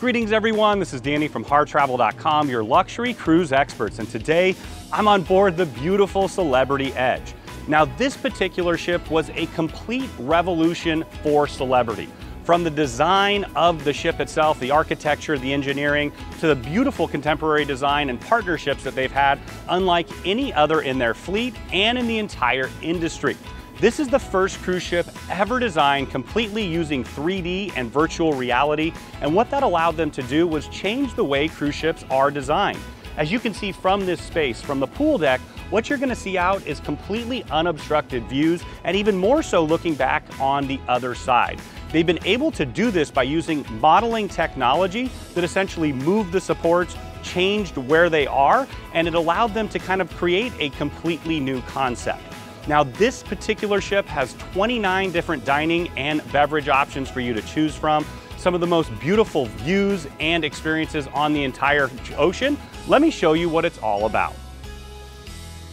Greetings everyone, this is Danny from HarTravel.com, your luxury cruise experts, and today I'm on board the beautiful Celebrity Edge. Now this particular ship was a complete revolution for Celebrity. From the design of the ship itself, the architecture, the engineering, to the beautiful contemporary design and partnerships that they've had, unlike any other in their fleet and in the entire industry. This is the first cruise ship ever designed completely using 3D and virtual reality, and what that allowed them to do was change the way cruise ships are designed. As you can see from this space, from the pool deck, what you're going to see out is completely unobstructed views, and even more so looking back on the other side. They've been able to do this by using modeling technology that essentially moved the supports, changed where they are, and it allowed them to kind of create a completely new concept. Now this particular ship has 29 different dining and beverage options for you to choose from. Some of the most beautiful views and experiences on the entire ocean. Let me show you what it's all about.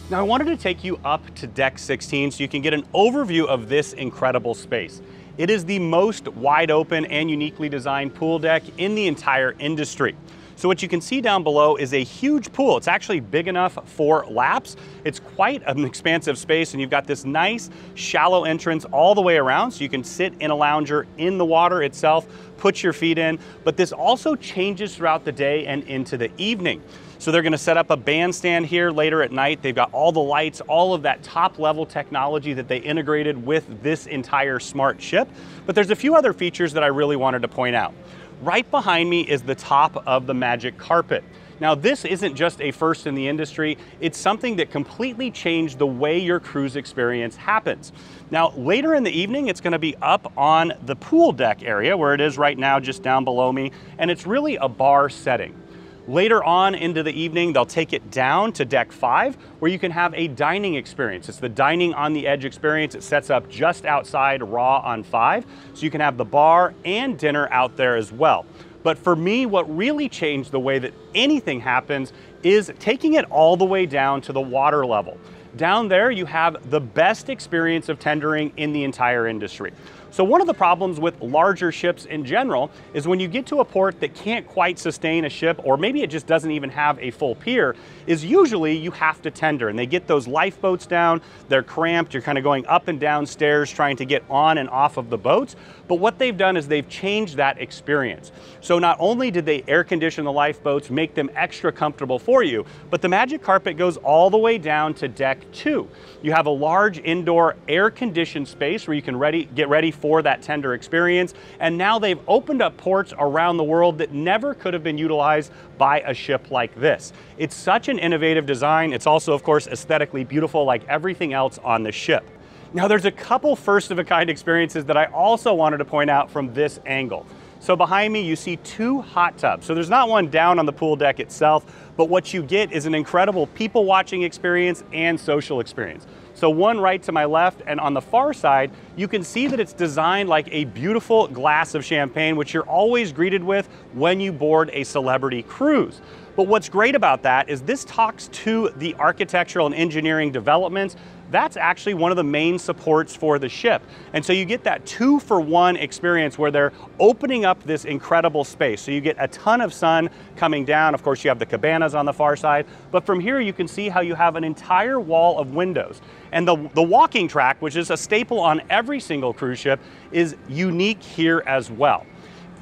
Now I wanted to take you up to deck 16 so you can get an overview of this incredible space. It is the most wide open and uniquely designed pool deck in the entire industry. So what you can see down below is a huge pool. It's actually big enough for laps. It's quite an expansive space, and you've got this nice shallow entrance all the way around, so you can sit in a lounger in the water itself, put your feet in, but this also changes throughout the day and into the evening. So they're gonna set up a bandstand here later at night. They've got all the lights, all of that top level technology that they integrated with this entire smart ship. But there's a few other features that I really wanted to point out. Right behind me is the top of the Magic Carpet. Now this isn't just a first in the industry, it's something that completely changed the way your cruise experience happens. Now later in the evening, it's gonna be up on the pool deck area where it is right now just down below me, and it's really a bar setting. Later on into the evening, they'll take it down to deck 5 where you can have a dining experience. It's the Dining on the Edge experience. It sets up just outside Raw on 5. So you can have the bar and dinner out there as well. But for me, what really changed the way that anything happens is taking it all the way down to the water level. Down there, you have the best experience of tendering in the entire industry. So one of the problems with larger ships in general is when you get to a port that can't quite sustain a ship, or maybe it just doesn't even have a full pier, is usually you have to tender, and they get those lifeboats down, they're cramped, you're kind of going up and down stairs trying to get on and off of the boats. But what they've done is they've changed that experience. So not only did they air condition the lifeboats, make them extra comfortable for you, but the Magic Carpet goes all the way down to deck 2. You have a large indoor air conditioned space where you can get ready for that tender experience, and now they've opened up ports around the world that never could have been utilized by a ship like this. It's such an innovative design. It's also, of course, aesthetically beautiful like everything else on the ship. Now there's a couple first-of-a-kind experiences that I also wanted to point out from this angle. So behind me, you see 2 hot tubs. So there's not one down on the pool deck itself, but what you get is an incredible people-watching experience and social experience. So one right to my left, and on the far side, you can see that it's designed like a beautiful glass of champagne, which you're always greeted with when you board a Celebrity cruise. But what's great about that is this talks to the architectural and engineering developments. That's actually one of the main supports for the ship. And so you get that 2-for-1 experience where they're opening up this incredible space. So you get a ton of sun coming down. Of course, you have the cabanas on the far side, but from here you can see how you have an entire wall of windows. And the walking track, which is a staple on every single cruise ship, is unique here as well.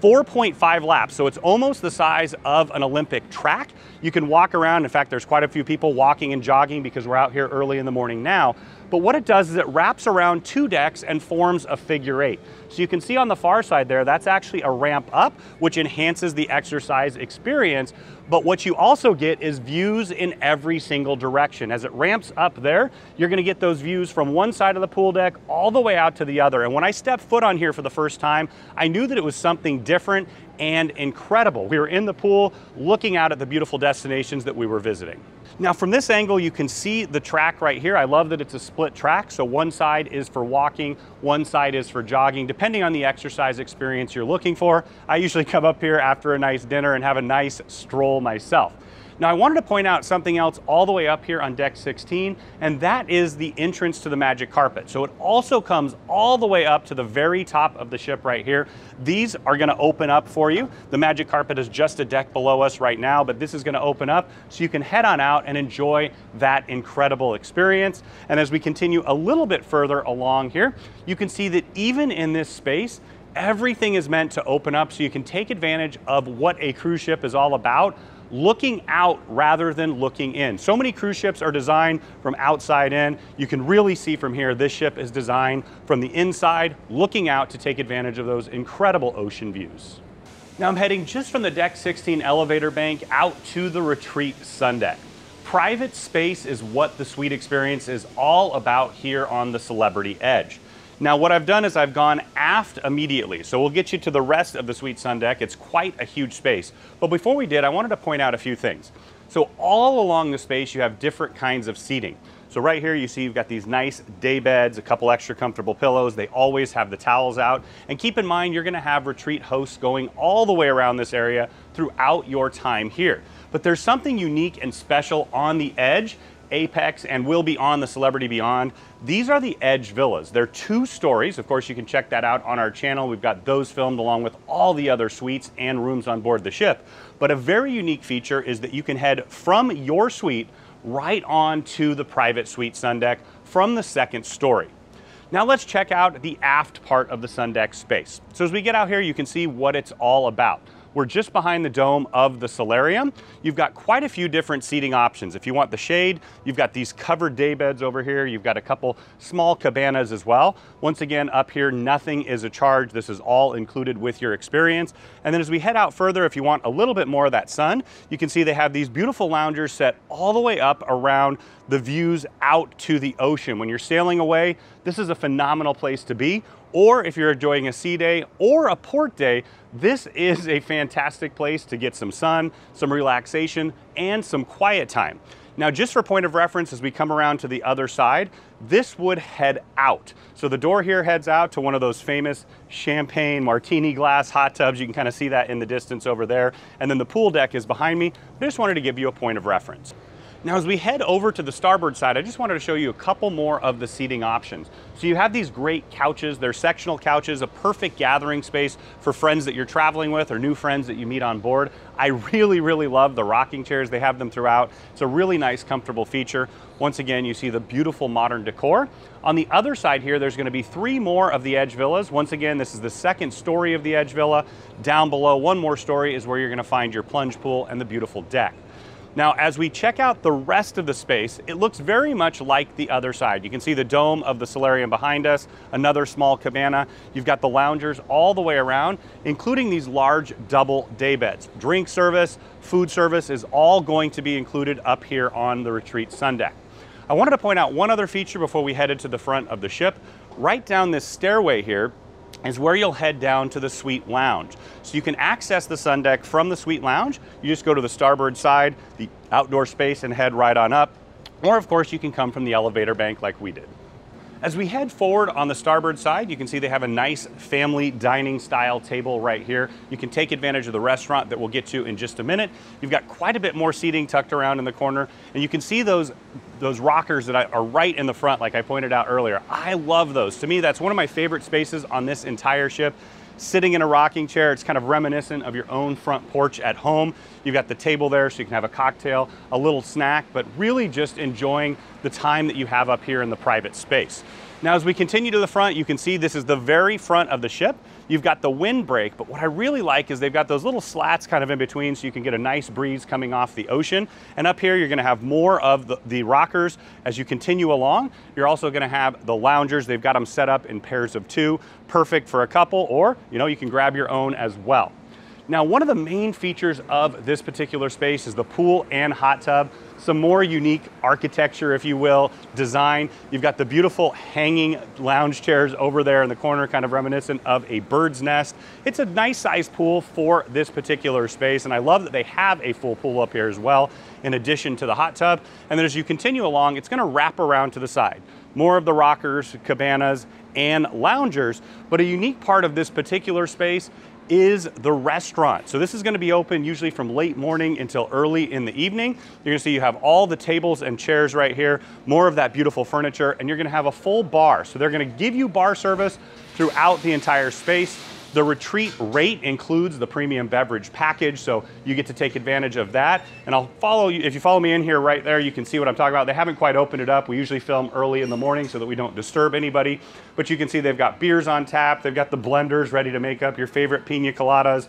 4.5 laps, so it's almost the size of an Olympic track. You can walk around. In fact, there's quite a few people walking and jogging because we're out here early in the morning now. But what it does is it wraps around 2 decks and forms a figure 8. So you can see on the far side there, that's actually a ramp up, which enhances the exercise experience. But what you also get is views in every single direction. As it ramps up there, you're gonna get those views from one side of the pool deck all the way out to the other. And when I stepped foot on here for the first time, I knew that it was something different and incredible. We were in the pool looking out at the beautiful destinations that we were visiting. Now from this angle, you can see the track right here. I love that it's a split track. So one side is for walking, one side is for jogging, depending on the exercise experience you're looking for. I usually come up here after a nice dinner and have a nice stroll myself. Now I wanted to point out something else all the way up here on deck 16, and that is the entrance to the Magic Carpet. So it also comes all the way up to the very top of the ship right here. These are going to open up for you. The Magic Carpet is just a deck below us right now, but this is going to open up so you can head on out and enjoy that incredible experience. And as we continue a little bit further along here, you can see that even in this space, everything is meant to open up so you can take advantage of what a cruise ship is all about, looking out rather than looking in. So many cruise ships are designed from outside in. You can really see from here, this ship is designed from the inside, looking out to take advantage of those incredible ocean views. Now I'm heading just from the deck 16 elevator bank out to the retreat sun deck. Private space is what the suite experience is all about here on the Celebrity Edge. Now what I've done is I've gone aft immediately, so we'll get you to the rest of the suite sun deck. It's quite a huge space, but before we did, I wanted to point out a few things. So all along the space you have different kinds of seating. So right here you see you've got these nice day beds, a couple extra comfortable pillows. They always have the towels out. And keep in mind you're going to have retreat hosts going all the way around this area throughout your time here. But there's something unique and special on the Edge, Apex, and will be on the Celebrity Beyond. These are the Edge Villas. They're 2 stories. Of course, you can check that out on our channel. We've got those filmed along with all the other suites and rooms on board the ship. But a very unique feature is that you can head from your suite right on to the private suite sun deck from the 2nd story. Now let's check out the aft part of the sun deck space. So as we get out here, you can see what it's all about. We're just behind the dome of the solarium. You've got quite a few different seating options. If you want the shade, you've got these covered day beds over here. You've got a couple small cabanas as well. Once again, up here, nothing is a charge. This is all included with your experience. And then as we head out further, if you want a little bit more of that sun, you can see they have these beautiful loungers set all the way up around the views out to the ocean. When you're sailing away, this is a phenomenal place to be. Or if you're enjoying a sea day or a port day, this is a fantastic place to get some sun, some relaxation, and some quiet time. Now, just for point of reference, as we come around to the other side, this would head out. So the door here heads out to one of those famous champagne martini glass hot tubs. You can kind of see that in the distance over there. And then the pool deck is behind me. I just wanted to give you a point of reference. Now, as we head over to the starboard side, I just wanted to show you a couple more of the seating options. So you have these great couches. They're sectional couches, a perfect gathering space for friends that you're traveling with or new friends that you meet on board. I really, really love the rocking chairs. They have them throughout. It's a really nice, comfortable feature. Once again, you see the beautiful modern decor. On the other side here, there's going to be 3 more of the Edge Villas. Once again, this is the 2nd story of the Edge Villa. Down below, 1 more story is where you're going to find your plunge pool and the beautiful deck. Now, as we check out the rest of the space, it looks very much like the other side. You can see the dome of the solarium behind us, another small cabana. You've got the loungers all the way around, including these large double day beds. Drink service, food service is all going to be included up here on the retreat sun deck. I wanted to point out one other feature before we headed to the front of the ship. Right down this stairway here is where you'll head down to the suite lounge. So you can access the sun deck from the suite lounge. You just go to the starboard side, the outdoor space, and head right on up. Or of course you can come from the elevator bank like we did. As we head forward on the starboard side, you can see they have a nice family dining style table right here. You can take advantage of the restaurant that we'll get to in just a minute. You've got quite a bit more seating tucked around in the corner, and you can see those rockers that are right in the front, like I pointed out earlier. I love those. To me, that's one of my favorite spaces on this entire ship. Sitting in a rocking chair, it's kind of reminiscent of your own front porch at home. You've got the table there so you can have a cocktail, a little snack, but really just enjoying the time that you have up here in the private space. Now, as we continue to the front, you can see this is the very front of the ship. You've got the windbreak, but what I really like is they've got those little slats kind of in between so you can get a nice breeze coming off the ocean. And up here, you're going to have more of the rockers as you continue along. You're also going to have the loungers. They've got them set up in pairs of 2, perfect for a couple, or, you know, you can grab your own as well. Now, one of the main features of this particular space is the pool and hot tub. Some more unique architecture, if you will, design. You've got the beautiful hanging lounge chairs over there in the corner, kind of reminiscent of a bird's nest. It's a nice sized pool for this particular space, and I love that they have a full pool up here as well, in addition to the hot tub. And then as you continue along, it's going to wrap around to the side. More of the rockers, cabanas, and loungers. But a unique part of this particular space is the restaurant. So this is going to be open usually from late morning until early in the evening. You're going to see you have all the tables and chairs right here, more of that beautiful furniture, and you're going to have a full bar. So they're going to give you bar service throughout the entire space. The retreat rate includes the premium beverage package, so you get to take advantage of that. And I'll follow you, if you follow me in here right there, you can see what I'm talking about. They haven't quite opened it up. We usually film early in the morning so that we don't disturb anybody. But you can see they've got beers on tap. They've got the blenders ready to make up your favorite piña coladas,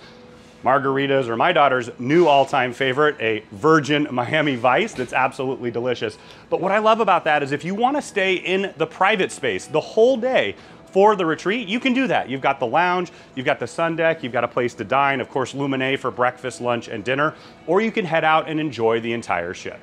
margaritas, or my daughter's new all-time favorite, a virgin Miami Vice that's absolutely delicious. But what I love about that is if you want to stay in the private space the whole day, for the retreat, you can do that. You've got the lounge, you've got the sun deck, you've got a place to dine, of course, Luminae for breakfast, lunch, and dinner, or you can head out and enjoy the entire ship.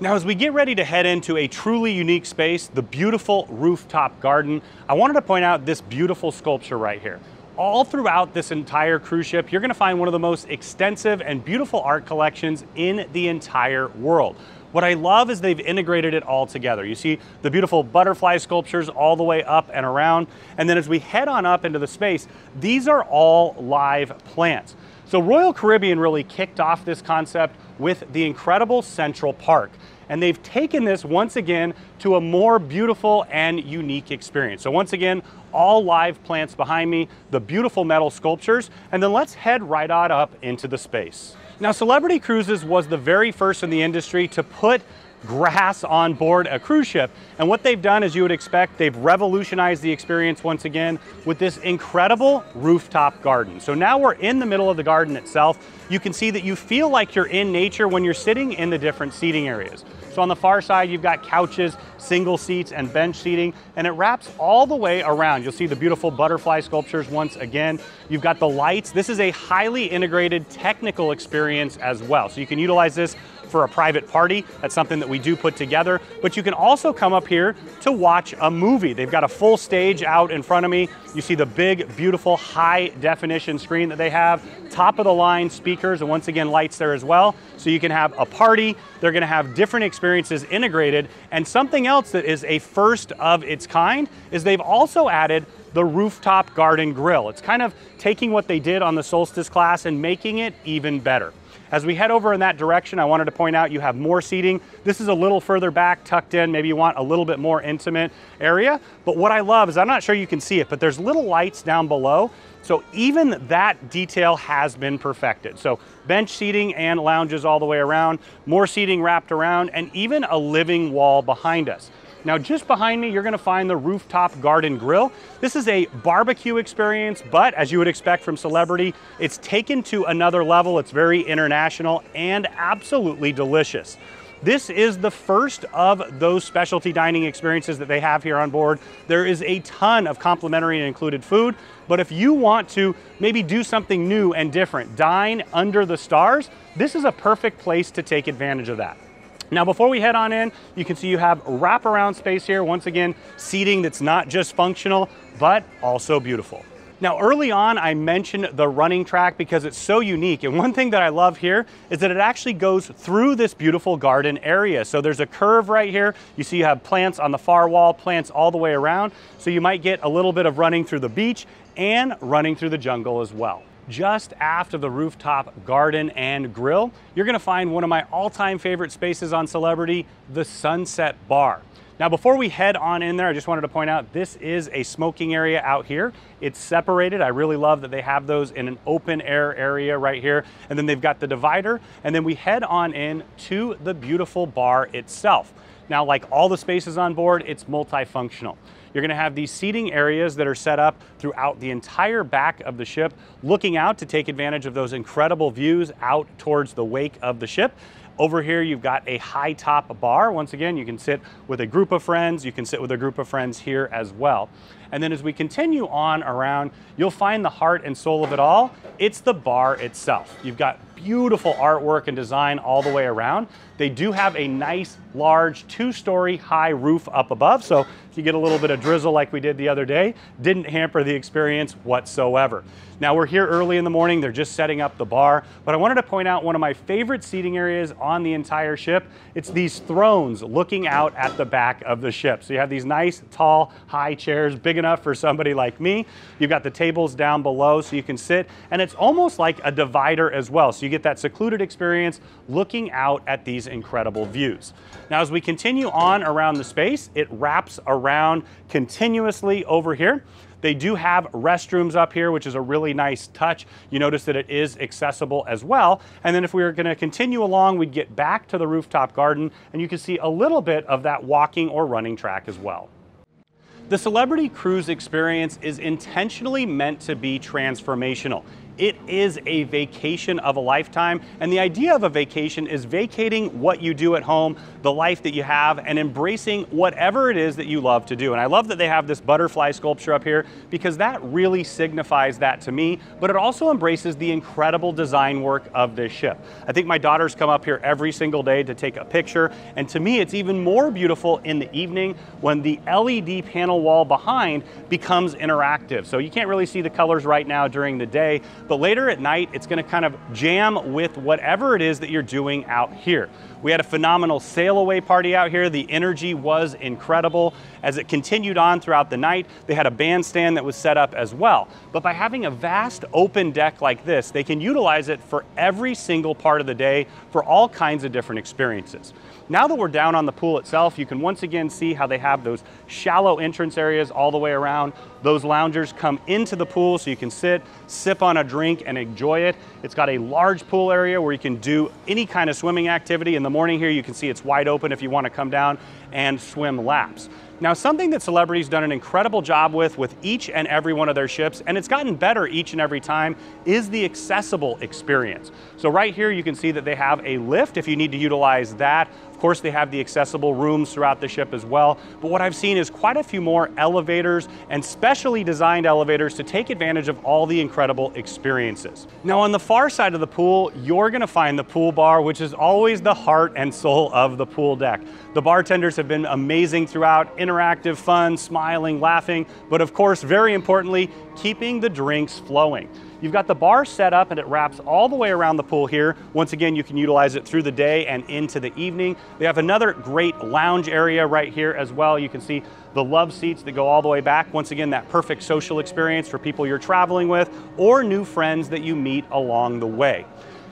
Now, as we get ready to head into a truly unique space, the beautiful rooftop garden, I wanted to point out this beautiful sculpture right here. All throughout this entire cruise ship, you're gonna find one of the most extensive and beautiful art collections in the entire world. What I love is they've integrated it all together. You see the beautiful butterfly sculptures all the way up and around. And then as we head on up into the space, these are all live plants. So Royal Caribbean really kicked off this concept with the incredible Central Park. And they've taken this once again to a more beautiful and unique experience. So once again, all live plants behind me, the beautiful metal sculptures, and then let's head right on up into the space. Now, Celebrity Cruises was the very first in the industry to put grass on board a cruise ship. And what they've done, as you would expect, they've revolutionized the experience once again with this incredible rooftop garden. So now we're in the middle of the garden itself. You can see that you feel like you're in nature when you're sitting in the different seating areas. So on the far side, you've got couches, single seats, and bench seating, and it wraps all the way around. You'll see the beautiful butterfly sculptures once again. You've got the lights. This is a highly integrated technical experience as well. So you can utilize this for a private party. That's something that we do put together, but you can also come up here to watch a movie. They've got a full stage out in front of me. You see the big, beautiful, high definition screen that they have, top of the line speakers, and once again, lights there as well. So you can have a party. They're gonna have different experiences integrated. And something else that is a first of its kind is they've also added the rooftop garden grill. It's kind of taking what they did on the Solstice class and making it even better. As we head over in that direction, I wanted to point out you have more seating. This is a little further back, tucked in. Maybe you want a little bit more intimate area. But what I love is, I'm not sure you can see it, but there's little lights down below. So even that detail has been perfected. So bench seating and lounges all the way around, more seating wrapped around, and even a living wall behind us. Now, just behind me, you're gonna find the rooftop garden grill. This is a barbecue experience, but as you would expect from Celebrity, it's taken to another level. It's very international and absolutely delicious. This is the first of those specialty dining experiences that they have here on board. There is a ton of complimentary and included food, but if you want to maybe do something new and different, dine under the stars, this is a perfect place to take advantage of that. Now, before we head on in, you can see you have wraparound space here. Once again, seating that's not just functional, but also beautiful. Now, early on, I mentioned the running track because it's so unique. And one thing that I love here is that it actually goes through this beautiful garden area. So there's a curve right here. You see you have plants on the far wall, plants all the way around. So you might get a little bit of running through the beach and running through the jungle as well. Just after the rooftop garden and grill, you're gonna find one of my all-time favorite spaces on Celebrity, the Sunset Bar. Now, before we head on in there, I just wanted to point out this is a smoking area out here. It's separated. I really love that they have those in an open air area right here. And then they've got the divider. And then we head on in to the beautiful bar itself. Now, like all the spaces on board, it's multifunctional. You're gonna have these seating areas that are set up throughout the entire back of the ship, looking out to take advantage of those incredible views out towards the wake of the ship. Over here, you've got a high top bar. Once again, you can sit with a group of friends. You can sit with a group of friends here as well. And then as we continue on around, you'll find the heart and soul of it all. It's the bar itself. You've got beautiful artwork and design all the way around. They do have a nice, large, two-story high roof up above. So if you get a little bit of drizzle like we did the other day, didn't hamper the experience whatsoever. Now, we're here early in the morning. They're just setting up the bar. But I wanted to point out one of my favorite seating areas on the entire ship. It's these thrones looking out at the back of the ship. So you have these nice, tall, high chairs, big big enough for somebody like me. You've got the tables down below so you can sit, and it's almost like a divider as well. So you get that secluded experience looking out at these incredible views. Now, as we continue on around the space, it wraps around continuously over here. They do have restrooms up here, which is a really nice touch. You notice that it is accessible as well. And then if we were going to continue along, we'd get back to the rooftop garden, and you can see a little bit of that walking or running track as well. The Celebrity Cruise experience is intentionally meant to be transformational. It is a vacation of a lifetime, and the idea of a vacation is vacating what you do at home, the life that you have, and embracing whatever it is that you love to do. And I love that they have this butterfly sculpture up here because that really signifies that to me, but it also embraces the incredible design work of this ship. I think my daughters come up here every single day to take a picture, and to me it's even more beautiful in the evening when the LED panel wall behind becomes interactive. So you can't really see the colors right now during the day, but later at night, it's going to kind of jam with whatever it is that you're doing out here. We had a phenomenal sail away party out here. The energy was incredible. As it continued on throughout the night, they had a bandstand that was set up as well. But by having a vast open deck like this, they can utilize it for every single part of the day for all kinds of different experiences. Now that we're down on the pool itself, you can once again see how they have those shallow entrance areas all the way around. Those loungers come into the pool so you can sit, sip on a drink, and enjoy it. It's got a large pool area where you can do any kind of swimming activity. In the morning here, you can see it's wide open if you want to come down and swim laps. Now, something that Celebrity's done an incredible job with each and every one of their ships, and it's gotten better each and every time, is the accessible experience. So right here, you can see that they have a lift if you need to utilize that. Of course, they have the accessible rooms throughout the ship as well. But what I've seen is quite a few more elevators and specially designed elevators to take advantage of all the incredible experiences. Now, on the far side of the pool, you're going to find the pool bar, which is always the heart and soul of the pool deck. The bartenders have been amazing throughout, interactive, fun, smiling, laughing, but of course, very importantly, keeping the drinks flowing. You've got the bar set up and it wraps all the way around the pool here. Once again, you can utilize it through the day and into the evening. They have another great lounge area right here as well. You can see the love seats that go all the way back. Once again, that perfect social experience for people you're traveling with or new friends that you meet along the way.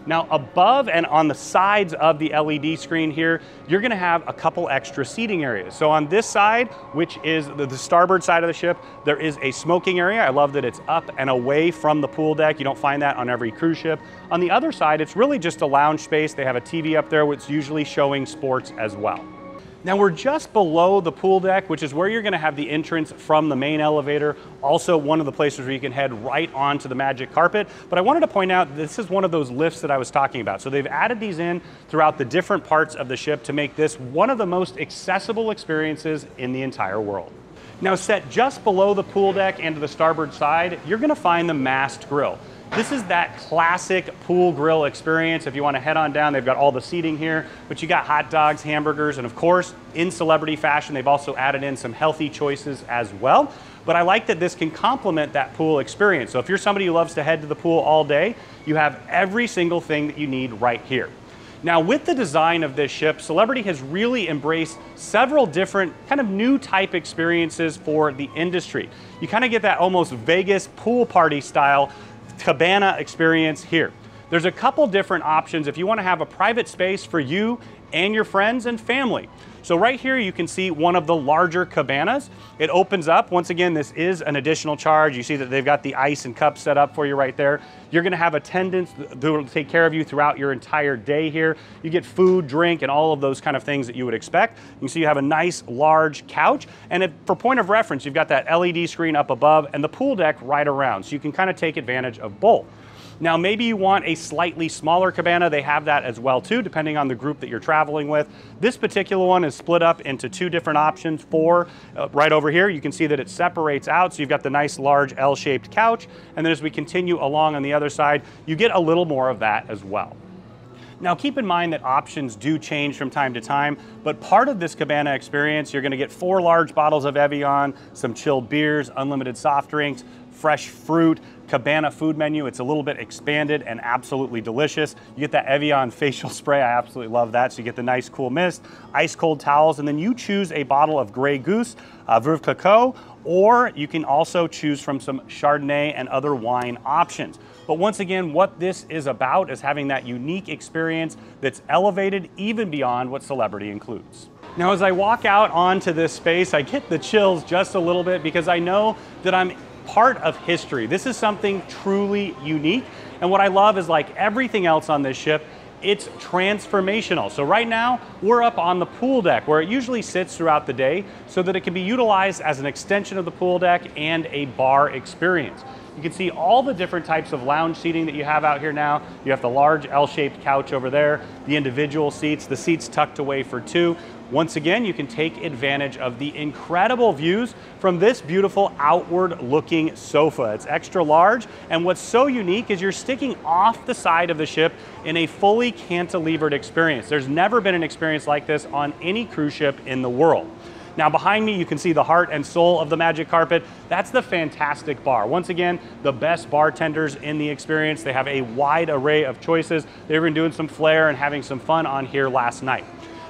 Now, above and on the sides of the LED screen here, you're going to have a couple extra seating areas. So on this side, which is the starboard side of the ship, there is a smoking area. I love that it's up and away from the pool deck. You don't find that on every cruise ship. On the other side, it's really just a lounge space. They have a TV up there, which is usually showing sports as well. Now we're just below the pool deck, which is where you're gonna have the entrance from the main elevator. Also one of the places where you can head right onto the Magic Carpet. But I wanted to point out, this is one of those lifts that I was talking about. So they've added these in throughout the different parts of the ship to make this one of the most accessible experiences in the entire world. Now set just below the pool deck and to the starboard side, you're gonna find the mast grill. This is that classic pool grill experience. If you want to head on down, they've got all the seating here, but you got hot dogs, hamburgers, and of course, in Celebrity fashion, they've also added in some healthy choices as well. But I like that this can complement that pool experience. So if you're somebody who loves to head to the pool all day, you have every single thing that you need right here. Now, with the design of this ship, Celebrity has really embraced several different kind of new type experiences for the industry. You kind of get that almost Vegas pool party style cabana experience here. There's a couple different options if you want to have a private space for you and your friends and family. So right here you can see one of the larger cabanas. It opens up. Once again, this is an additional charge. You see that they've got the ice and cups set up for you right there. You're going to have attendants that will take care of you throughout your entire day here. You get food, drink, and all of those kind of things that you would expect. You can see you have a nice large couch. And for point of reference, you've got that LED screen up above and the pool deck right around. So you can kind of take advantage of both. Now, maybe you want a slightly smaller cabana. They have that as well, too, depending on the group that you're traveling with. This particular one is split up into two different options. Right over here, you can see that it separates out. So you've got the nice large L-shaped couch. And then as we continue along on the other side, you get a little more of that as well. Now, keep in mind that options do change from time to time, but part of this cabana experience, you're going to get 4 large bottles of Evian, some chilled beers, unlimited soft drinks, fresh fruit, Cabana food menu. It's a little bit expanded and absolutely delicious. You get that Evian facial spray. I absolutely love that. So you get the nice cool mist, ice cold towels, and then you choose a bottle of Grey Goose, Veuve Clicquot, or you can also choose from some Chardonnay and other wine options. But once again, what this is about is having that unique experience that's elevated even beyond what Celebrity includes. Now, as I walk out onto this space, I get the chills just a little bit because I know that I'm part of history. This is something truly unique. And what I love is, like everything else on this ship, it's transformational. So right now, we're up on the pool deck where it usually sits throughout the day so that it can be utilized as an extension of the pool deck and a bar experience. You can see all the different types of lounge seating that you have out here now. You have the large L-shaped couch over there, the individual seats, the seats tucked away for two. Once again, you can take advantage of the incredible views from this beautiful outward looking sofa. It's extra large, and what's so unique is you're sticking off the side of the ship in a fully cantilevered experience. There's never been an experience like this on any cruise ship in the world. Now behind me, you can see the heart and soul of the Magic Carpet. That's the fantastic bar. Once again, the best bartenders in the experience. They have a wide array of choices. They've been doing some flair and having some fun on here last night.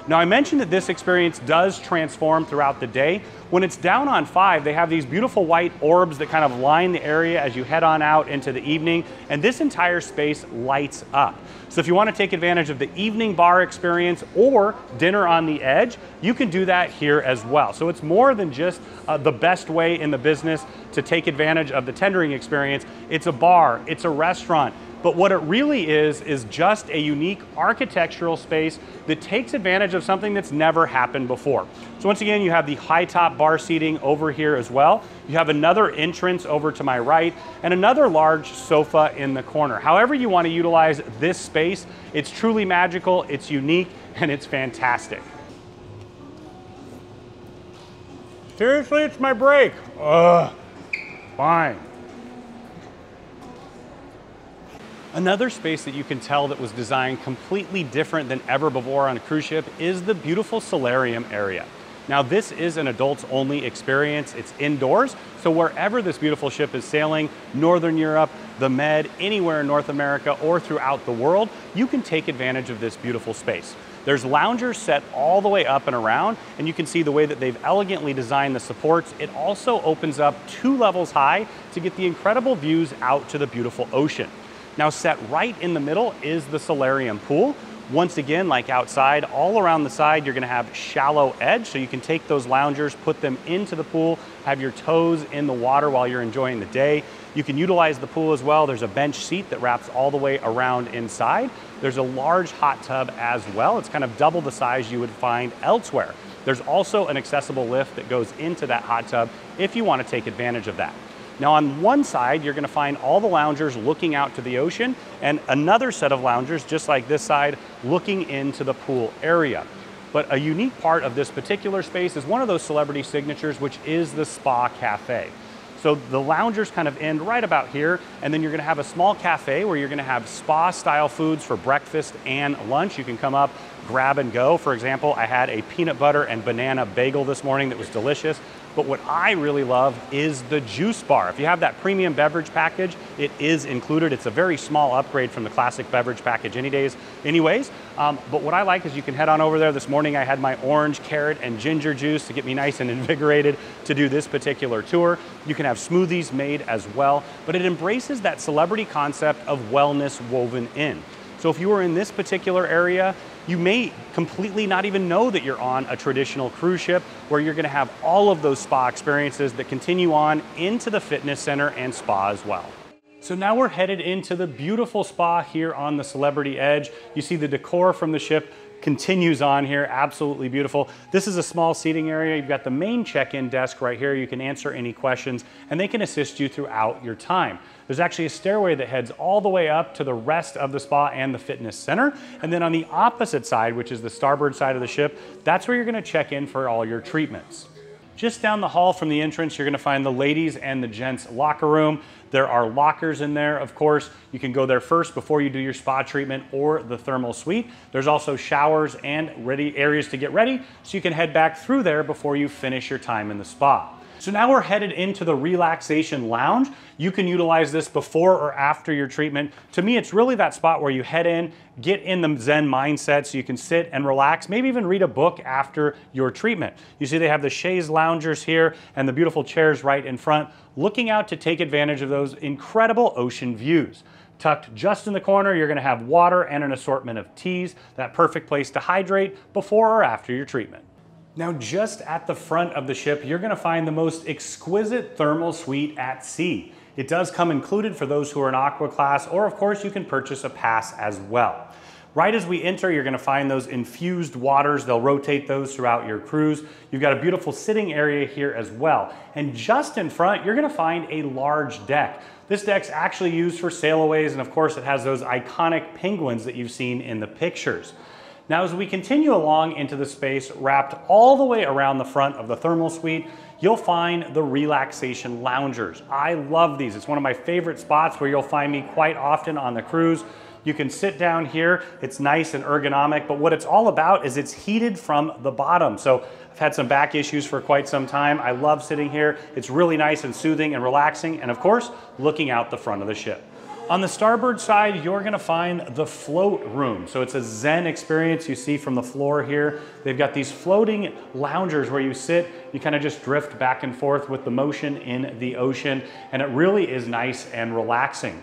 Now I mentioned that this experience does transform throughout the day. When it's down on 5, they have these beautiful white orbs that kind of line the area as you head on out into the evening, and this entire space lights up. So if you want to take advantage of the evening bar experience or dinner on the edge, you can do that here as well. So it's more than just the best way in the business to take advantage of the tendering experience. It's a bar, it's a restaurant. But what it really is just a unique architectural space that takes advantage of something that's never happened before. So once again, you have the high top bar seating over here as well. You have another entrance over to my right and another large sofa in the corner. However you want to utilize this space, it's truly magical, it's unique, and it's fantastic. Seriously, it's my break. Ugh, fine. Another space that you can tell that was designed completely different than ever before on a cruise ship is the beautiful solarium area. Now this is an adults only experience. It's indoors. So wherever this beautiful ship is sailing, Northern Europe, the Med, anywhere in North America or throughout the world, you can take advantage of this beautiful space. There's loungers set all the way up and around, and you can see the way that they've elegantly designed the supports. It also opens up 2 levels high to get the incredible views out to the beautiful ocean. Now set right in the middle is the solarium pool. Once again, like outside, all around the side, you're gonna have shallow edge, so you can take those loungers, put them into the pool, have your toes in the water while you're enjoying the day. You can utilize the pool as well. There's a bench seat that wraps all the way around inside. There's a large hot tub as well. It's kind of double the size you would find elsewhere. There's also an accessible lift that goes into that hot tub if you wanna take advantage of that. Now on one side, you're gonna find all the loungers looking out to the ocean and another set of loungers, just like this side, looking into the pool area. But a unique part of this particular space is one of those Celebrity signatures, which is the spa cafe. So the loungers kind of end right about here, and then you're gonna have a small cafe where you're gonna have spa style foods for breakfast and lunch. You can come up, grab and go. For example, I had a peanut butter and banana bagel this morning that was delicious. But what I really love is the juice bar. If you have that premium beverage package, it is included. It's a very small upgrade from the classic beverage package anyways. But what I like is you can head on over there. This morning I had my orange, carrot, and ginger juice to get me nice and invigorated to do this particular tour. You can have smoothies made as well, but it embraces that Celebrity concept of wellness woven in. So if you were in this particular area, you may completely not even know that you're on a traditional cruise ship where you're gonna have all of those spa experiences that continue on into the fitness center and spa as well. So now we're headed into the beautiful spa here on the Celebrity Edge. You see the decor from the ship continues on here, absolutely beautiful. This is a small seating area. You've got the main check-in desk right here. You can answer any questions and they can assist you throughout your time. There's actually a stairway that heads all the way up to the rest of the spa and the fitness center. And then on the opposite side, which is the starboard side of the ship, that's where you're gonna check in for all your treatments. Just down the hall from the entrance, you're gonna find the ladies and the gents locker room. There are lockers in there, of course. You can go there first before you do your spa treatment or the thermal suite. There's also showers and ready areas to get ready, so you can head back through there before you finish your time in the spa. So now we're headed into the relaxation lounge. You can utilize this before or after your treatment. To me, it's really that spot where you head in, get in the Zen mindset so you can sit and relax, maybe even read a book after your treatment. You see they have the chaise loungers here and the beautiful chairs right in front, looking out to take advantage of those incredible ocean views. Tucked just in the corner, you're gonna have water and an assortment of teas, that perfect place to hydrate before or after your treatment. Now, just at the front of the ship, you're gonna find the most exquisite thermal suite at sea. It does come included for those who are in aqua class, or of course you can purchase a pass as well. Right as we enter, you're gonna find those infused waters. They'll rotate those throughout your cruise. You've got a beautiful sitting area here as well. And just in front, you're gonna find a large deck. This deck's actually used for sailaways, and of course it has those iconic penguins that you've seen in the pictures. Now, as we continue along into the space, wrapped all the way around the front of the thermal suite, you'll find the relaxation loungers. I love these. It's one of my favorite spots where you'll find me quite often on the cruise. You can sit down here, it's nice and ergonomic, but what it's all about is it's heated from the bottom. So I've had some back issues for quite some time. I love sitting here. It's really nice and soothing and relaxing, and of course, looking out the front of the ship. On the starboard side, you're gonna find the float room. So it's a Zen experience you see from the floor here. They've got these floating loungers where you sit, you kind of just drift back and forth with the motion in the ocean, and it really is nice and relaxing.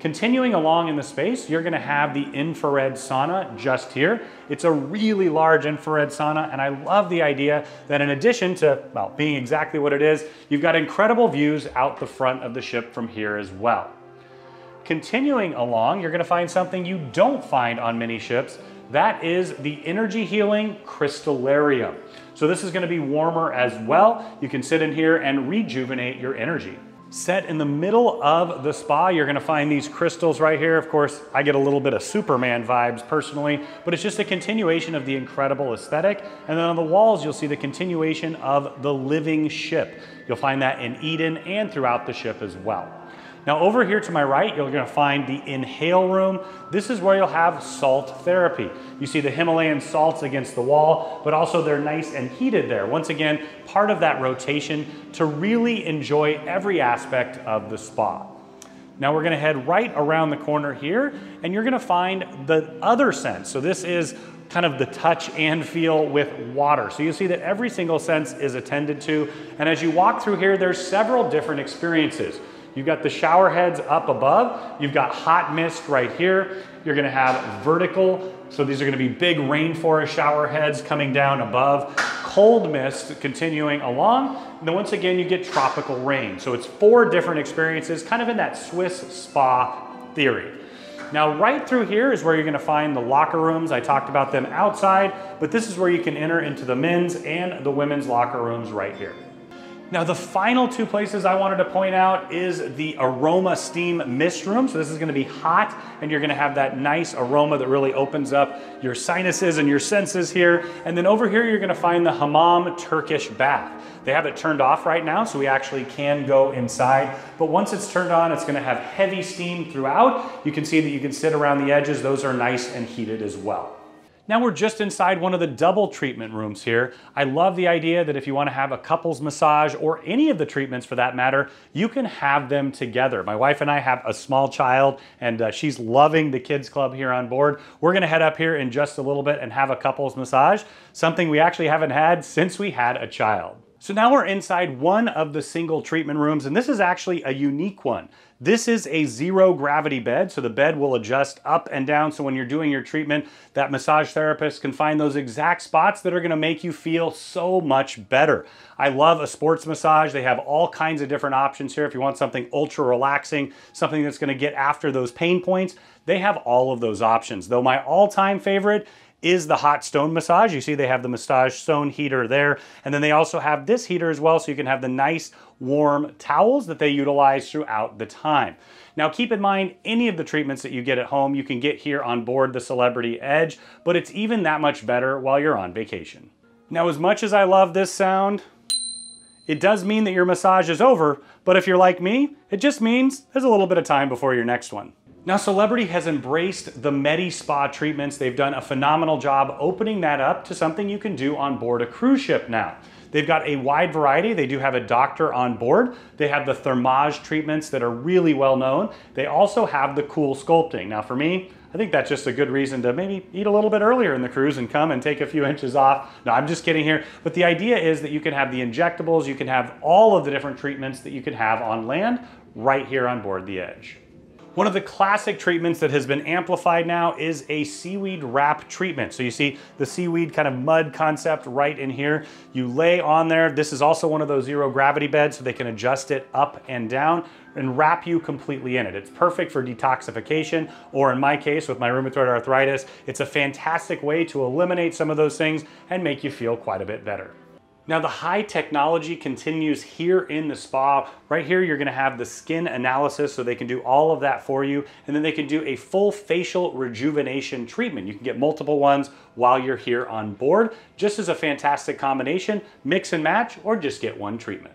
Continuing along in the space, you're gonna have the infrared sauna just here. It's a really large infrared sauna, and I love the idea that in addition to, well, being exactly what it is, you've got incredible views out the front of the ship from here as well. Continuing along, you're gonna find something you don't find on many ships. That is the energy healing crystallarium. So this is gonna be warmer as well. You can sit in here and rejuvenate your energy. Set in the middle of the spa, you're gonna find these crystals right here. Of course, I get a little bit of Superman vibes personally, but it's just a continuation of the incredible aesthetic. And then on the walls, you'll see the continuation of the living ship. You'll find that in Eden and throughout the ship as well. Now over here to my right, you're gonna find the inhale room. This is where you'll have salt therapy. You see the Himalayan salts against the wall, but also they're nice and heated there. Once again, part of that rotation to really enjoy every aspect of the spa. Now we're gonna head right around the corner here, and you're gonna find the other sense. So this is kind of the touch and feel with water. So you see that every single sense is attended to. And as you walk through here, there's several different experiences. You've got the shower heads up above. You've got hot mist right here. You're gonna have vertical. So these are gonna be big rainforest shower heads coming down above. Cold mist continuing along. And then once again, you get tropical rain. So it's four different experiences, kind of in that Swiss spa theory. Now right through here is where you're gonna find the locker rooms. I talked about them outside, but this is where you can enter into the men's and the women's locker rooms right here. Now, the final two places I wanted to point out is the aroma steam mist room. So this is gonna be hot, and you're gonna have that nice aroma that really opens up your sinuses and your senses here. And then over here, you're gonna find the hammam Turkish bath. They have it turned off right now, so we actually can go inside. But once it's turned on, it's gonna have heavy steam throughout. You can see that you can sit around the edges. Those are nice and heated as well. Now we're just inside one of the double treatment rooms here. I love the idea that if you want to have a couples massage or any of the treatments for that matter, you can have them together. My wife and I have a small child, and she's loving the kids club here on board. We're going to head up here in just a little bit and have a couples massage, something we actually haven't had since we had a child. So now we're inside one of the single treatment rooms, and this is actually a unique one. This is a zero gravity bed, so the bed will adjust up and down, so when you're doing your treatment, that massage therapist can find those exact spots that are gonna make you feel so much better. I love a sports massage. They have all kinds of different options here. If you want something ultra relaxing, something that's gonna get after those pain points, they have all of those options. Though my all-time favorite is the hot stone massage. You see they have the massage stone heater there, and then they also have this heater as well, so you can have the nice warm towels that they utilize throughout the time. Now keep in mind, any of the treatments that you get at home, you can get here on board the Celebrity Edge, but it's even that much better while you're on vacation. Now, as much as I love this sound, it does mean that your massage is over, but if you're like me, it just means there's a little bit of time before your next one. Now, Celebrity has embraced the Medi Spa treatments. They've done a phenomenal job opening that up to something you can do on board a cruise ship now. They've got a wide variety. They do have a doctor on board. They have the Thermage treatments that are really well known. They also have the CoolSculpting. Now for me, I think that's just a good reason to maybe eat a little bit earlier in the cruise and come and take a few inches off. No, I'm just kidding here. But the idea is that you can have the injectables, you can have all of the different treatments that you can have on land right here on board the Edge. One of the classic treatments that has been amplified now is a seaweed wrap treatment. So you see the seaweed kind of mud concept right in here. You lay on there. This is also one of those zero gravity beds, so they can adjust it up and down and wrap you completely in it. It's perfect for detoxification, or in my case with my rheumatoid arthritis, it's a fantastic way to eliminate some of those things and make you feel quite a bit better. Now the high technology continues here in the spa. Right here, you're gonna have the skin analysis, so they can do all of that for you. And then they can do a full facial rejuvenation treatment. You can get multiple ones while you're here on board. Just as a fantastic combination, mix and match, or just get one treatment.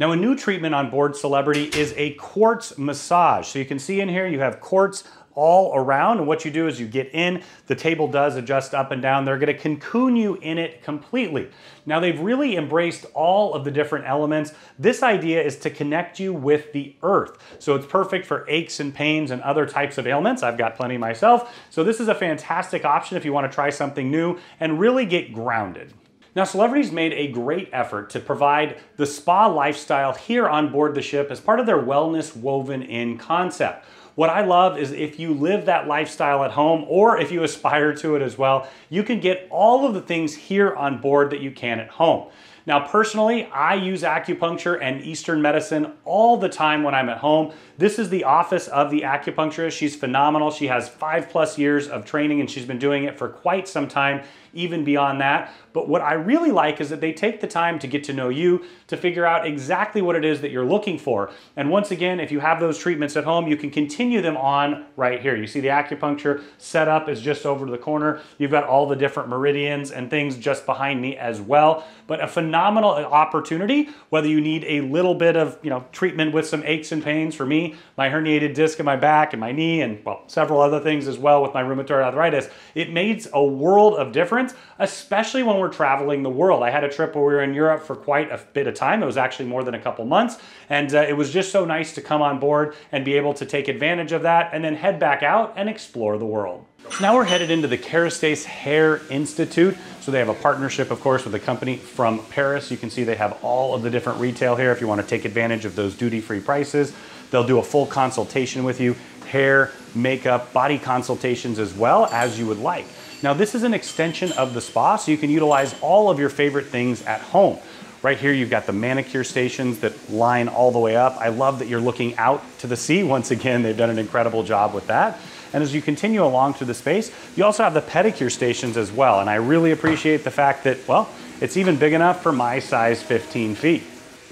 Now a new treatment on board Celebrity is a quartz massage. So you can see in here, you have quartz all around, and what you do is you get in, the table does adjust up and down, they're gonna cocoon you in it completely. Now they've really embraced all of the different elements. This idea is to connect you with the earth. So it's perfect for aches and pains and other types of ailments. I've got plenty myself. So this is a fantastic option if you wanna try something new and really get grounded. Now, Celebrity's made a great effort to provide the spa lifestyle here on board the ship as part of their wellness woven in concept. What I love is if you live that lifestyle at home, or if you aspire to it as well, you can get all of the things here on board that you can at home. Now, personally, I use acupuncture and Eastern medicine all the time when I'm at home. This is the office of the acupuncturist. She's phenomenal. She has 5+ years of training and she's been doing it for quite some time, even beyond that. But what I really like is that they take the time to get to know you, to figure out exactly what it is that you're looking for. And once again, if you have those treatments at home, you can continue them on right here. You see the acupuncture setup is just over the corner. You've got all the different meridians and things just behind me as well. But a phenomenal opportunity, whether you need a little bit of, treatment with some aches and pains. For me, my herniated disc in my back and my knee, and well, several other things as well with my rheumatoid arthritis. It makes a world of difference, especially when we're traveling the world. I had a trip where we were in Europe for quite a bit of time. It was actually more than a couple months. And it was just so nice to come on board and be able to take advantage of that and then head back out and explore the world. Now we're headed into the Kerastase Hair Institute. So they have a partnership, of course, with a company from Paris. You can see they have all of the different retail here if you want to take advantage of those duty-free prices. They'll do a full consultation with you, hair, makeup, body consultations as well as you would like. Now this is an extension of the spa, so you can utilize all of your favorite things at home. Right here, you've got the manicure stations that line all the way up. I love that you're looking out to the sea. Once again, they've done an incredible job with that. And as you continue along through the space, you also have the pedicure stations as well. And I really appreciate the fact that, well, it's even big enough for my size 15 feet.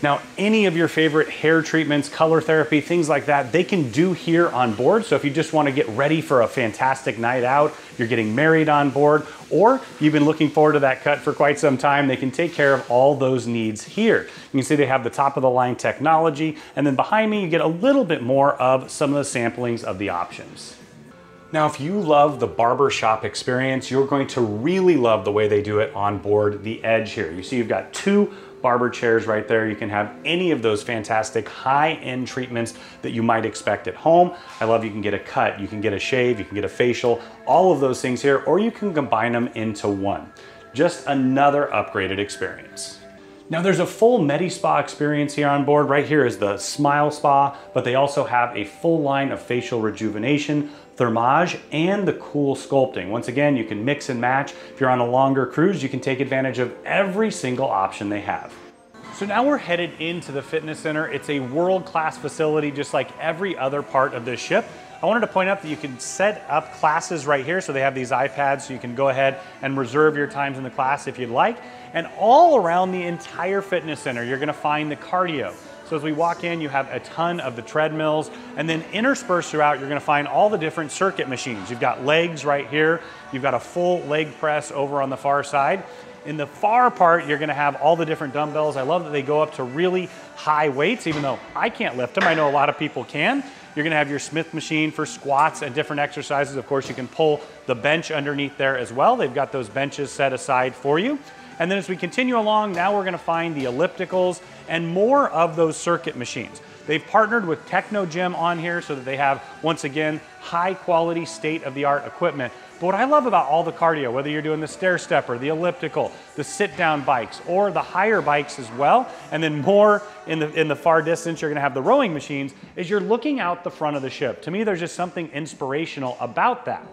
Now, any of your favorite hair treatments, color therapy, things like that, they can do here on board. So if you just want to get ready for a fantastic night out, you're getting married on board, or you've been looking forward to that cut for quite some time, they can take care of all those needs here. You can see they have the top of the line technology. And then behind me, you get a little bit more of some of the samplings of the options. Now, if you love the barbershop experience, you're going to really love the way they do it on board the Edge here. You see you've got two barber chairs right there. You can have any of those fantastic high-end treatments that you might expect at home. I love you can get a cut, you can get a shave, you can get a facial, all of those things here, or you can combine them into one. Just another upgraded experience. Now there's a full Medi-Spa experience here on board. Right here is the Smile Spa, but they also have a full line of facial rejuvenation, Thermage, and the CoolSculpting. Once again, you can mix and match. If you're on a longer cruise, you can take advantage of every single option they have. So now we're headed into the fitness center. It's a world-class facility, just like every other part of this ship. I wanted to point out that you can set up classes right here. So they have these iPads, so you can go ahead and reserve your times in the class if you'd like. And all around the entire fitness center, you're gonna find the cardio. So as we walk in, you have a ton of the treadmills, and then interspersed throughout, you're gonna find all the different circuit machines. You've got legs right here. You've got a full leg press over on the far side. In the far part, you're gonna have all the different dumbbells. I love that they go up to really high weights, even though I can't lift them. I know a lot of people can. You're gonna have your Smith machine for squats and different exercises. Of course, you can pull the bench underneath there as well. They've got those benches set aside for you. And then as we continue along, now we're gonna find the ellipticals and more of those circuit machines. They've partnered with TechnoGym on here so that they have, once again, high quality, state-of-the-art equipment. But what I love about all the cardio, whether you're doing the stair stepper, the elliptical, the sit-down bikes, or the higher bikes as well, and then more in the far distance, you're gonna have the rowing machines, is you're looking out the front of the ship. To me, there's just something inspirational about that.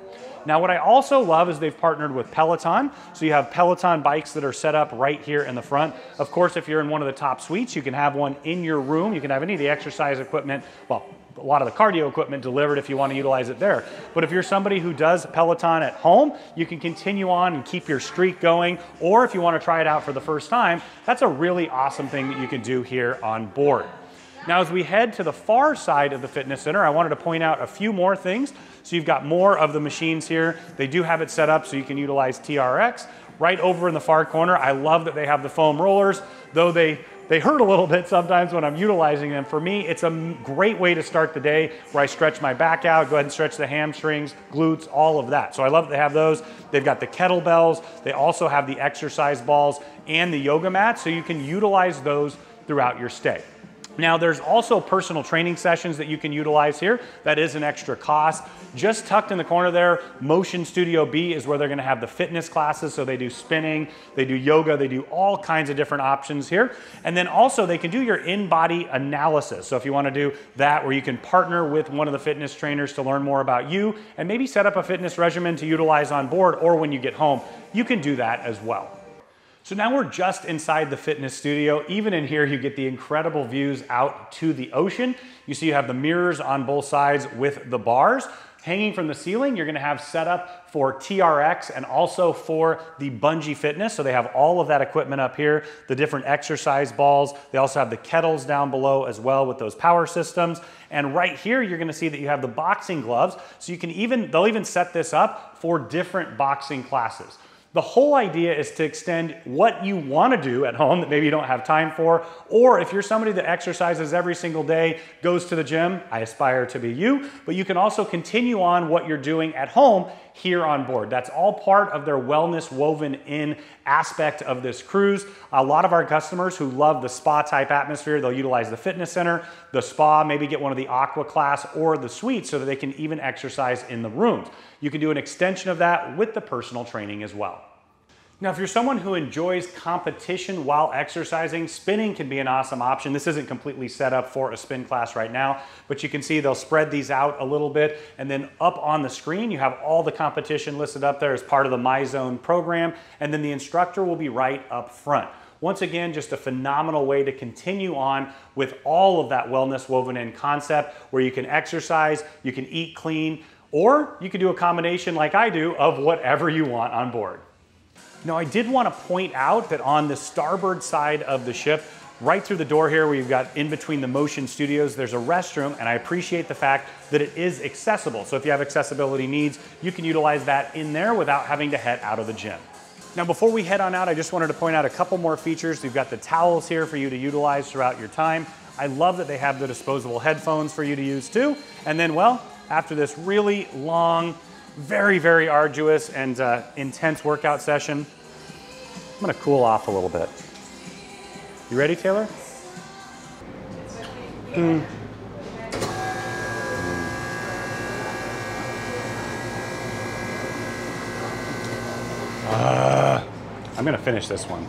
Now, what I also love is they've partnered with Peloton. So you have Peloton bikes that are set up right here in the front. Of course, if you're in one of the top suites, you can have one in your room. You can have any of the exercise equipment, well, a lot of the cardio equipment delivered if you want to utilize it there. But if you're somebody who does Peloton at home, you can continue on and keep your streak going. Or if you want to try it out for the first time, that's a really awesome thing that you can do here on board. Now, as we head to the far side of the fitness center, I wanted to point out a few more things. So you've got more of the machines here. They do have it set up so you can utilize TRX. Right over in the far corner, I love that they have the foam rollers, though they hurt a little bit sometimes when I'm utilizing them. For me, it's a great way to start the day where I stretch my back out, go ahead and stretch the hamstrings, glutes, all of that. So I love that they have those. They've got the kettlebells. They also have the exercise balls and the yoga mat, so you can utilize those throughout your stay. Now, there's also personal training sessions that you can utilize here. That is an extra cost. Just tucked in the corner there, Motion Studio B is where they're gonna have the fitness classes. So they do spinning, they do yoga, they do all kinds of different options here. And then also they can do your in-body analysis. So if you wanna do that, where you can partner with one of the fitness trainers to learn more about you and maybe set up a fitness regimen to utilize on board or when you get home, you can do that as well. So now we're just inside the fitness studio. Even in here, you get the incredible views out to the ocean. You see you have the mirrors on both sides with the bars. Hanging from the ceiling, you're gonna have set up for TRX and also for the bungee fitness. So they have all of that equipment up here, the different exercise balls. They also have the kettles down below as well with those power systems. And right here, you're gonna see that you have the boxing gloves. So you can even, they'll even set this up for different boxing classes. The whole idea is to extend what you want to do at home that maybe you don't have time for, or if you're somebody that exercises every single day, goes to the gym, I aspire to be you, but you can also continue on what you're doing at home here on board. That's all part of their wellness woven in aspect of this cruise. A lot of our customers who love the spa type atmosphere, they'll utilize the fitness center, the spa, maybe get one of the aqua class or the suite so that they can even exercise in the rooms. You can do an extension of that with the personal training as well. Now, if you're someone who enjoys competition while exercising, spinning can be an awesome option. This isn't completely set up for a spin class right now, but you can see they'll spread these out a little bit. And then up on the screen, you have all the competition listed up there as part of the MyZone program. And then the instructor will be right up front. Once again, just a phenomenal way to continue on with all of that wellness woven in concept where you can exercise, you can eat clean, or you can do a combination like I do of whatever you want on board. Now, I did want to point out that on the starboard side of the ship, right through the door here where you've got in between the motion studios, there's a restroom, and I appreciate the fact that it is accessible. So if you have accessibility needs, you can utilize that in there without having to head out of the gym. Now, before we head on out, I just wanted to point out a couple more features. You've got the towels here for you to utilize throughout your time. I love that they have the disposable headphones for you to use too. And then, well, after this really long, very, very arduous and intense workout session, I'm gonna cool off a little bit. You ready, Taylor? Mm. I'm gonna finish this one.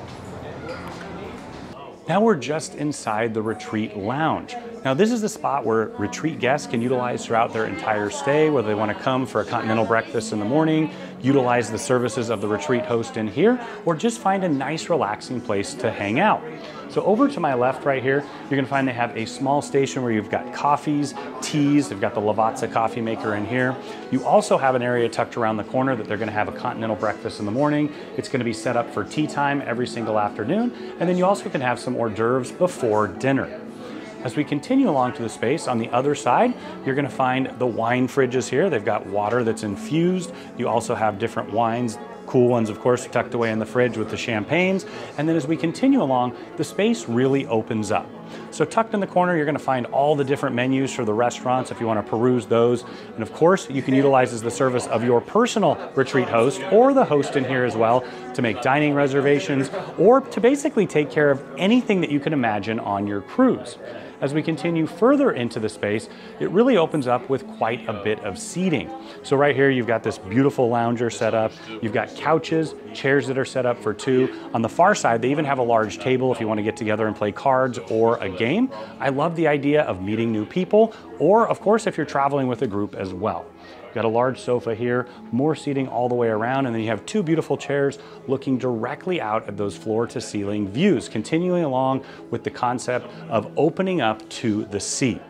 Now we're just inside the retreat lounge. Now this is the spot where retreat guests can utilize throughout their entire stay, whether they want to come for a continental breakfast in the morning, utilize the services of the retreat host in here, or just find a nice relaxing place to hang out. So over to my left right here, you're going to find they have a small station where you've got coffees, teas, they've got the Lavazza coffee maker in here. You also have an area tucked around the corner that they're going to have a continental breakfast in the morning. It's going to be set up for tea time every single afternoon. And then you also can have some hors d'oeuvres before dinner. As we continue along to the space, on the other side, you're gonna find the wine fridges here. They've got water that's infused. You also have different wines cool ones, of course, tucked away in the fridge with the champagnes. And then as we continue along, the space really opens up. So tucked in the corner, you're going to find all the different menus for the restaurants if you want to peruse those. And of course, you can utilize as the service of your personal retreat host or the host in here as well to make dining reservations or to basically take care of anything that you can imagine on your cruise. As we continue further into the space, it really opens up with quite a bit of seating. So right here, you've got this beautiful lounger set up. You've got couches, chairs that are set up for two. On the far side, they even have a large table if you want to get together and play cards or a game. I love the idea of meeting new people, or of course, if you're traveling with a group as well. You've got a large sofa here, more seating all the way around, and then you have two beautiful chairs looking directly out at those floor-to-ceiling views, continuing along with the concept of opening up to the sea.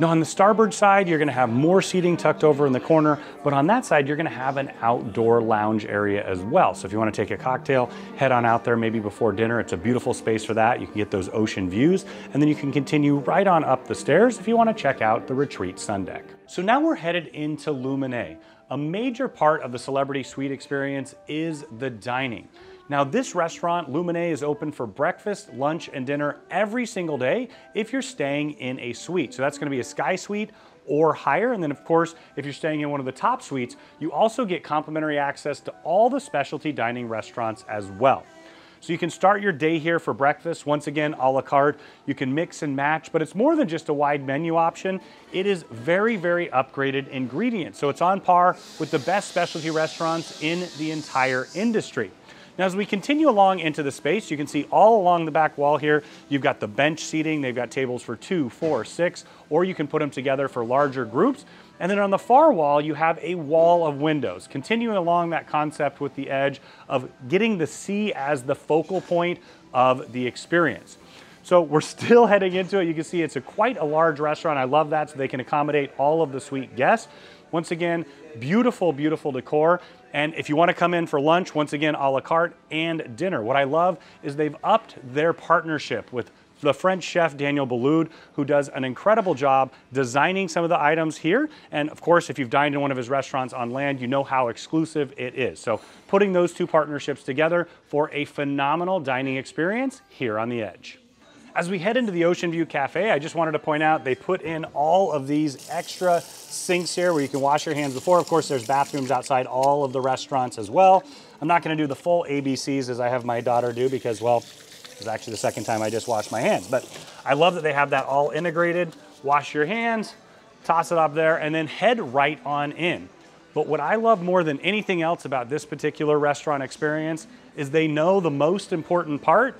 Now on the starboard side, you're gonna have more seating tucked over in the corner, but on that side, you're gonna have an outdoor lounge area as well. So if you wanna take a cocktail, head on out there maybe before dinner. It's a beautiful space for that. You can get those ocean views, and then you can continue right on up the stairs if you wanna check out the retreat sun deck. So now we're headed into Luminae. A major part of the Celebrity Suite experience is the dining. Now this restaurant, Luminae, is open for breakfast, lunch, and dinner every single day if you're staying in a suite. So that's gonna be a Sky Suite or higher. And then of course, if you're staying in one of the top suites, you also get complimentary access to all the specialty dining restaurants as well. So you can start your day here for breakfast. Once again, a la carte, you can mix and match, but it's more than just a wide menu option. It is very, very upgraded ingredients. So it's on par with the best specialty restaurants in the entire industry. Now, as we continue along into the space, you can see all along the back wall here, you've got the bench seating. They've got tables for 2, 4, 6, or you can put them together for larger groups. And then on the far wall, you have a wall of windows, continuing along that concept with the edge of getting the sea as the focal point of the experience. So we're still heading into it. You can see it's quite a large restaurant. I love that, so they can accommodate all of the suite guests. Once again, beautiful, beautiful decor. And if you want to come in for lunch, once again, a la carte and dinner. What I love is they've upped their partnership with the French chef, Daniel Boulud, who does an incredible job designing some of the items here. And of course, if you've dined in one of his restaurants on land, you know how exclusive it is. So putting those two partnerships together for a phenomenal dining experience here on the Edge. As we head into the Ocean View Cafe, I just wanted to point out they put in all of these extra sinks here where you can wash your hands before. Of course, there's bathrooms outside all of the restaurants as well. I'm not going to do the full ABCs as I have my daughter do because, well, it's actually the second time I just washed my hands. But I love that they have that all integrated. Wash your hands, toss it up there, and then head right on in. But what I love more than anything else about this particular restaurant experience is they know the most important part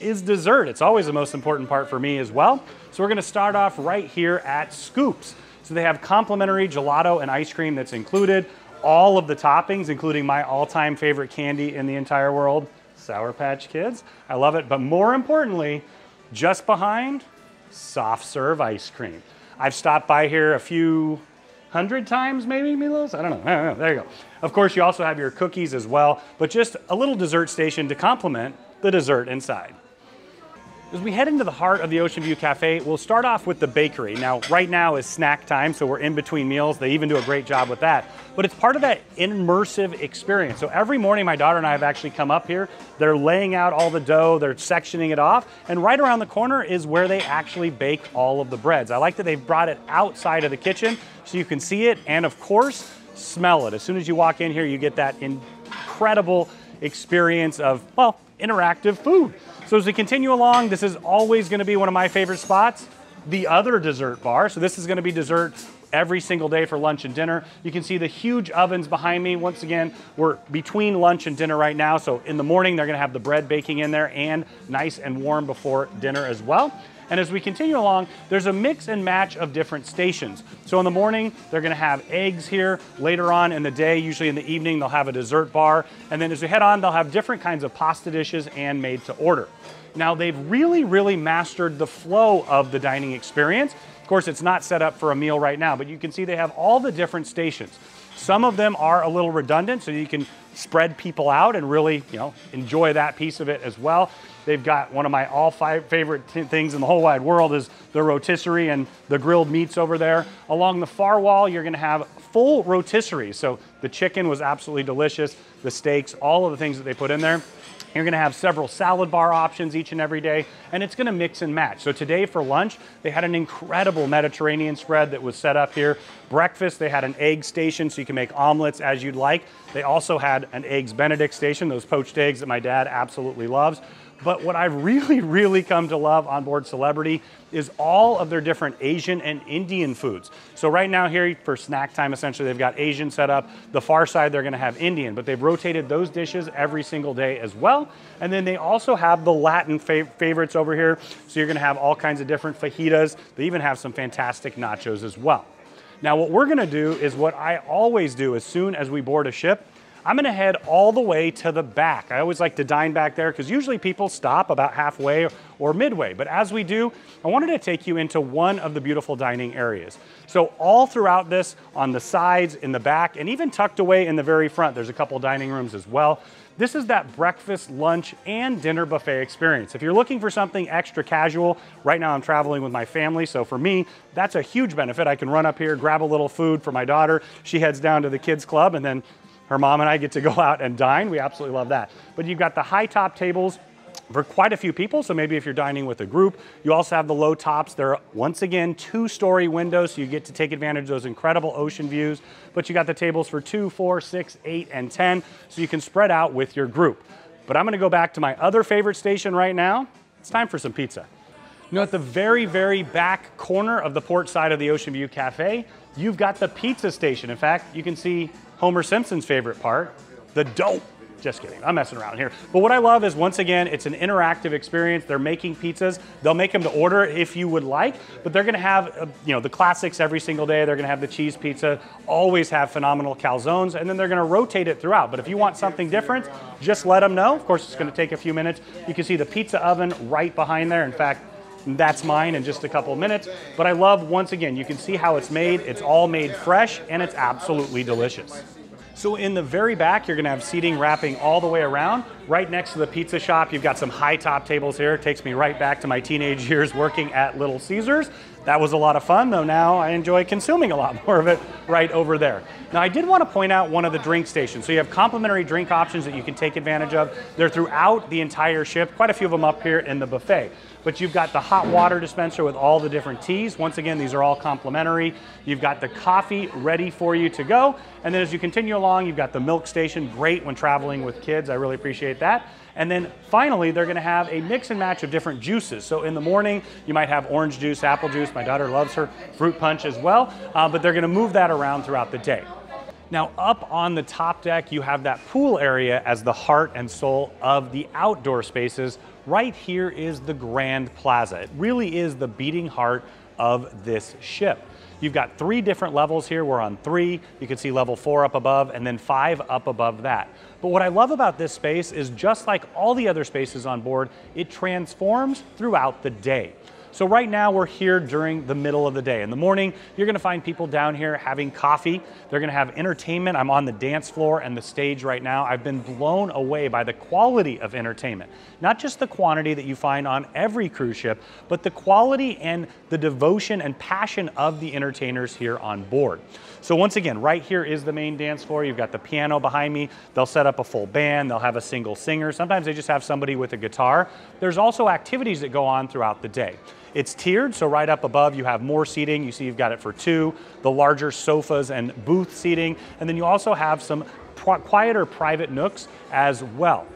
is dessert. It's always the most important part for me as well. So we're gonna start off right here at Scoops. So they have complimentary gelato and ice cream that's included, all of the toppings, including my all-time favorite candy in the entire world, Sour Patch Kids. I love it, but more importantly, just behind, soft serve ice cream. I've stopped by here a few 100 times maybe, Milos? I don't know, there you go. Of course, you also have your cookies as well, but just a little dessert station to complement the dessert inside. As we head into the heart of the Ocean View Cafe, we'll start off with the bakery. Now, right now is snack time, so we're in between meals. They even do a great job with that. But it's part of that immersive experience. So every morning, my daughter and I have actually come up here. They're laying out all the dough, they're sectioning it off, and right around the corner is where they actually bake all of the breads. I like that they've brought it outside of the kitchen so you can see it and, of course, smell it. As soon as you walk in here, you get that incredible experience of, well, interactive food. So as we continue along, this is always going to be one of my favorite spots, the other dessert bar. So this is going to be dessert every single day for lunch and dinner. You can see the huge ovens behind me. Once again, we're between lunch and dinner right now. So in the morning, they're going to have the bread baking in there and nice and warm before dinner as well. And as we continue along, there's a mix and match of different stations. So in the morning, they're gonna have eggs here. Later on in the day, usually in the evening, they'll have a dessert bar. And then as we head on, they'll have different kinds of pasta dishes and made to order. Now they've really, really mastered the flow of the dining experience. Of course, it's not set up for a meal right now, but you can see they have all the different stations. Some of them are a little redundant, so you can spread people out and really, you know, enjoy that piece of it as well. They've got one of my all-favorite things in the whole wide world is the rotisserie and the grilled meats over there. Along the far wall, you're gonna have full rotisserie. So the chicken was absolutely delicious, the steaks, all of the things that they put in there. You're gonna have several salad bar options each and every day, and it's gonna mix and match. So today for lunch, they had an incredible Mediterranean spread that was set up here. Breakfast, they had an egg station, so you can make omelets as you'd like. They also had an Eggs Benedict station, those poached eggs that my dad absolutely loves. But what I've really, really come to love on board Celebrity is all of their different Asian and Indian foods. So right now here for snack time, essentially, they've got Asian set up. The far side, they're gonna have Indian, but they've rotated those dishes every single day as well. And then they also have the Latin favorites over here. So you're gonna have all kinds of different fajitas. They even have some fantastic nachos as well. Now what we're gonna do is what I always do as soon as we board a ship, I'm gonna head all the way to the back. I always like to dine back there because usually people stop about halfway or midway. But as we do, I wanted to take you into one of the beautiful dining areas. So all throughout this, on the sides, in the back, and even tucked away in the very front, there's a couple dining rooms as well. This is that breakfast, lunch, and dinner buffet experience. If you're looking for something extra casual, right now I'm traveling with my family, so for me, that's a huge benefit. I can run up here, grab a little food for my daughter. She heads down to the kids club, and then her mom and I get to go out and dine. We absolutely love that. But you've got the high top tables for quite a few people. So maybe if you're dining with a group, you also have the low tops. There are, once again, two-story windows, so you get to take advantage of those incredible ocean views. But you got the tables for 2, 4, 6, 8, and 10, so you can spread out with your group. But I'm gonna go back to my other favorite station right now. It's time for some pizza. You know, at the very, very back corner of the port side of the Ocean View Cafe, you've got the pizza station. In fact, you can see Homer Simpson's favorite part, the dough. Just kidding, I'm messing around here. But what I love is, once again, it's an interactive experience. They're making pizzas. They'll make them to order if you would like, but they're gonna have, you know, the classics every single day. They're gonna have the cheese pizza, always have phenomenal calzones, and then they're gonna rotate it throughout. But if you want something different, just let them know. Of course, it's gonna take a few minutes. You can see the pizza oven right behind there. In fact, that's mine in just a couple minutes. But I love, once again, you can see how it's made. It's all made fresh, and it's absolutely delicious. So in the very back, you're gonna have seating wrapping all the way around. Right next to the pizza shop, you've got some high top tables here. It takes me right back to my teenage years working at Little Caesars. That was a lot of fun, though now I enjoy consuming a lot more of it right over there. Now I did wanna point out one of the drink stations. So you have complimentary drink options that you can take advantage of. They're throughout the entire ship, quite a few of them up here in the buffet. But you've got the hot water dispenser with all the different teas. Once again, these are all complimentary. You've got the coffee ready for you to go. And then as you continue along, you've got the milk station, great when traveling with kids. I really appreciate that. And then finally, they're gonna have a mix and match of different juices. So in the morning, you might have orange juice, apple juice. My daughter loves her fruit punch as well, but they're gonna move that around throughout the day. Now up on the top deck, you have that pool area as the heart and soul of the outdoor spaces. Right here is the Grand Plaza. It really is the beating heart of this ship. You've got 3 different levels here. We're on 3. You can see level 4 up above and then 5 up above that. But what I love about this space is, just like all the other spaces on board, it transforms throughout the day. So right now we're here during the middle of the day. In the morning, you're gonna find people down here having coffee. They're gonna have entertainment. I'm on the dance floor and the stage right now. I've been blown away by the quality of entertainment. Not just the quantity that you find on every cruise ship, but the quality and the devotion and passion of the entertainers here on board. So once again, right here is the main dance floor. You've got the piano behind me. They'll set up a full band. They'll have a single singer. Sometimes they just have somebody with a guitar. There's also activities that go on throughout the day. It's tiered, so right up above you have more seating. You see you've got it for 2, the larger sofas and booth seating, and then you also have some quieter private nooks as well.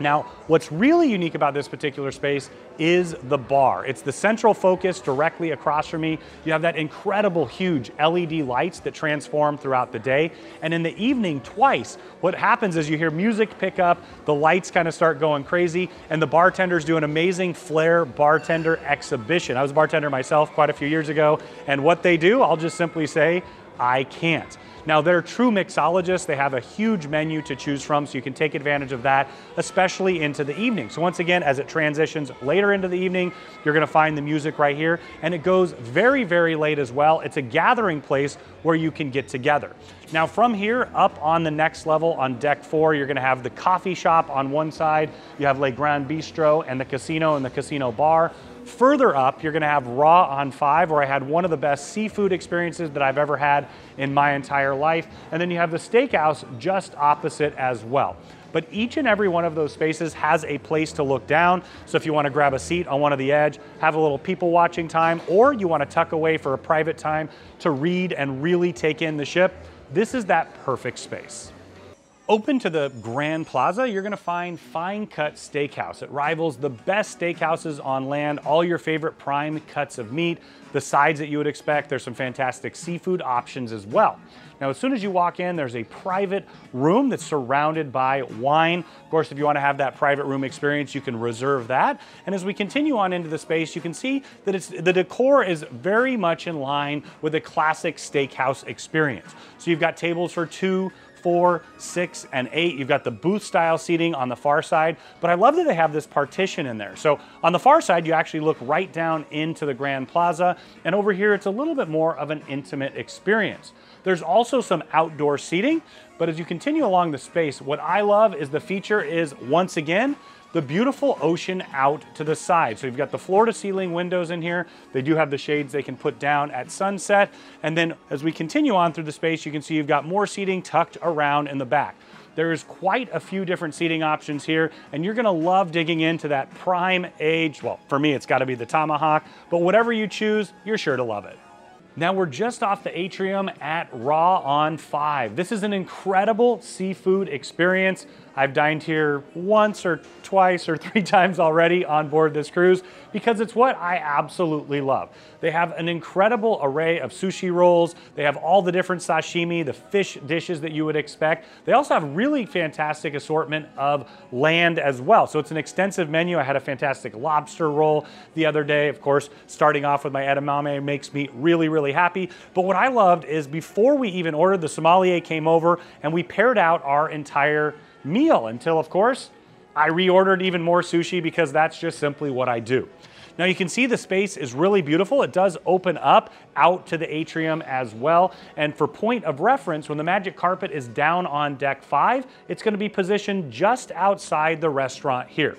Now, what's really unique about this particular space is the bar. It's the central focus directly across from me. You have that incredible huge LED lights that transform throughout the day. And in the evening twice, what happens is you hear music pick up, the lights kind of start going crazy, and the bartenders do an amazing flair bartender exhibition. I was a bartender myself quite a few years ago, and what they do, I'll just simply say, I can't. Now they're true mixologists. They have a huge menu to choose from, so you can take advantage of that, especially into the evening. So once again, as it transitions later into the evening, you're gonna find the music right here, and it goes very, very late as well. It's a gathering place where you can get together. Now from here, up on the next level on deck 4, you're gonna have the coffee shop on one side. You have Le Grand Bistro and the casino bar. Further up, you're gonna have Raw on 5, where I had one of the best seafood experiences that I've ever had in my entire life. And then you have the steakhouse just opposite as well. But each and every one of those spaces has a place to look down. So if you want to grab a seat on one of the edge, have a little people watching time, or you want to tuck away for a private time to read and really take in the ship, this is that perfect space. Open to the Grand Plaza, you're gonna find Fine Cut Steakhouse. It rivals the best steakhouses on land, all your favorite prime cuts of meat, the sides that you would expect. There's some fantastic seafood options as well. Now, as soon as you walk in, there's a private room that's surrounded by wine. Of course, if you wanna have that private room experience, you can reserve that. And as we continue on into the space, you can see that the decor is very much in line with a classic steakhouse experience. So you've got tables for 2, 4, 6, and 8. You've got the booth style seating on the far side, but I love that they have this partition in there. So on the far side, you actually look right down into the Grand Plaza, and over here, it's a little bit more of an intimate experience. There's also some outdoor seating, but as you continue along the space, what I love is the feature is, once again, the beautiful ocean out to the side. So you've got the floor to ceiling windows in here. They do have the shades they can put down at sunset. And then as we continue on through the space, you can see you've got more seating tucked around in the back. There is quite a few different seating options here, and you're gonna love digging into that prime age. Well, for me, it's gotta be the Tomahawk, but whatever you choose, you're sure to love it. Now we're just off the atrium at Raw on 5. This is an incredible seafood experience. I've dined here once or twice or 3 times already on board this cruise because it's what I absolutely love. They have an incredible array of sushi rolls. They have all the different sashimi, the fish dishes that you would expect. They also have really fantastic assortment of land as well. So it's an extensive menu. I had a fantastic lobster roll the other day. Of course, starting off with my edamame makes me really, really happy. But what I loved is before we even ordered, the sommelier came over and we paired out our entire meal until, of course, I reordered even more sushi because that's just simply what I do. Now you can see the space is really beautiful. It does open up out to the atrium as well. And for point of reference, when the Magic Carpet is down on deck 5, it's gonna be positioned just outside the restaurant here.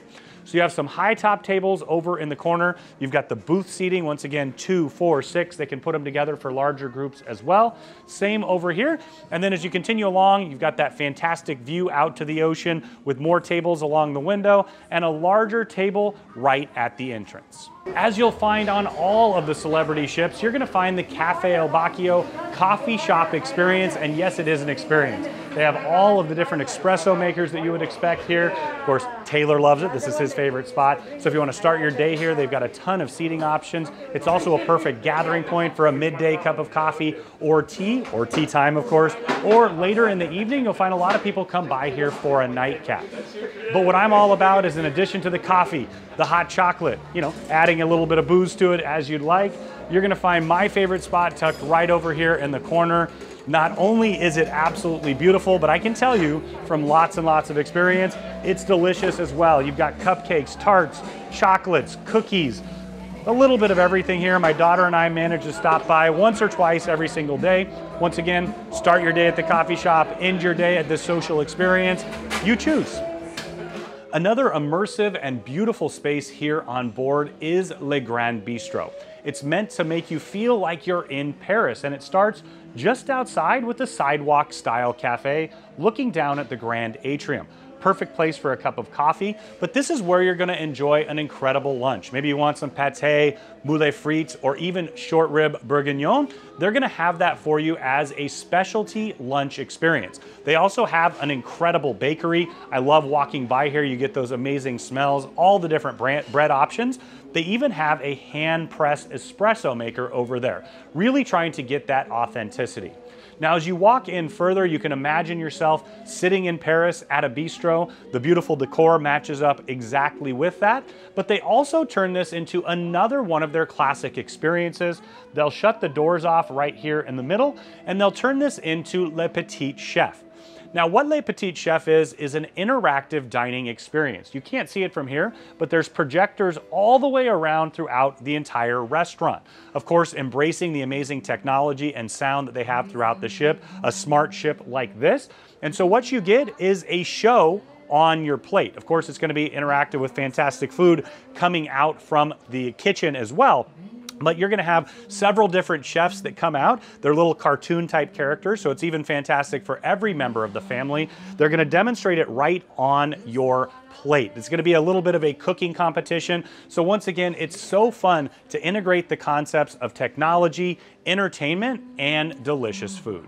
So you have some high top tables over in the corner. You've got the booth seating, once again, 2, 4, 6. They can put them together for larger groups as well. Same over here. And then as you continue along, you've got that fantastic view out to the ocean with more tables along the window and a larger table right at the entrance. As you'll find on all of the Celebrity ships, you're gonna find the Cafe El Bacchio coffee shop experience, and yes, it is an experience. They have all of the different espresso makers that you would expect here. Of course, Taylor loves it. This is his favorite spot. So if you wanna start your day here, they've got a ton of seating options. It's also a perfect gathering point for a midday cup of coffee or tea time, of course, or later in the evening, you'll find a lot of people come by here for a nightcap. But what I'm all about is, in addition to the coffee, the hot chocolate, you know, adding a little bit of booze to it as you'd like. You're gonna find my favorite spot tucked right over here in the corner. Not only is it absolutely beautiful, but I can tell you from lots and lots of experience, it's delicious as well. You've got cupcakes, tarts, chocolates, cookies, a little bit of everything here. My daughter and I manage to stop by once or twice every single day. Once again, start your day at the coffee shop, end your day at this social experience. You choose. Another immersive and beautiful space here on board is Le Grand Bistro. It's meant to make you feel like you're in Paris, and it starts just outside with the sidewalk style cafe looking down at the Grand Atrium. Perfect place for a cup of coffee, but this is where you're gonna enjoy an incredible lunch. Maybe you want some pate, moules frites, or even short rib bourguignon. They're gonna have that for you as a specialty lunch experience. They also have an incredible bakery. I love walking by here. You get those amazing smells, all the different bread options. They even have a hand-pressed espresso maker over there, really trying to get that authenticity. Now, as you walk in further, you can imagine yourself sitting in Paris at a bistro. The beautiful decor matches up exactly with that, but they also turn this into another one of their classic experiences. They'll shut the doors off right here in the middle, and they'll turn this into Le Petit Chef. Now, what Le Petit Chef is an interactive dining experience. You can't see it from here, but there's projectors all the way around throughout the entire restaurant. Of course, embracing the amazing technology and sound that they have throughout the ship, a smart ship like this. And so what you get is a show on your plate. Of course, it's gonna be interactive with fantastic food coming out from the kitchen as well. But you're gonna have several different chefs that come out. They're little cartoon type characters, so it's even fantastic for every member of the family. They're gonna demonstrate it right on your plate. It's gonna be a little bit of a cooking competition. So once again, it's so fun to integrate the concepts of technology, entertainment, and delicious food.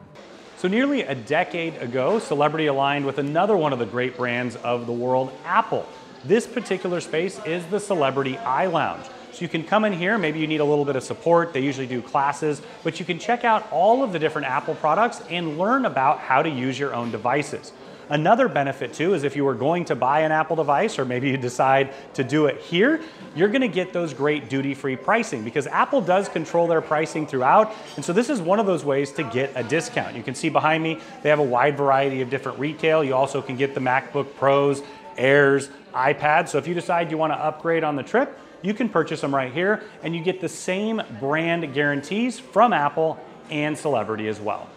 So nearly a decade ago, Celebrity aligned with another one of the great brands of the world, Apple. This particular space is the Celebrity Eye Lounge. So you can come in here, maybe you need a little bit of support, they usually do classes, but you can check out all of the different Apple products and learn about how to use your own devices. Another benefit too is if you were going to buy an Apple device, or maybe you decide to do it here, you're gonna get those great duty-free pricing because Apple does control their pricing throughout. And so this is one of those ways to get a discount. You can see behind me, they have a wide variety of different retail. You also can get the MacBook Pros, Airs, iPads. So if you decide you wanna upgrade on the trip, you can purchase them right here, and you get the same brand guarantees from Apple and Celebrity as well.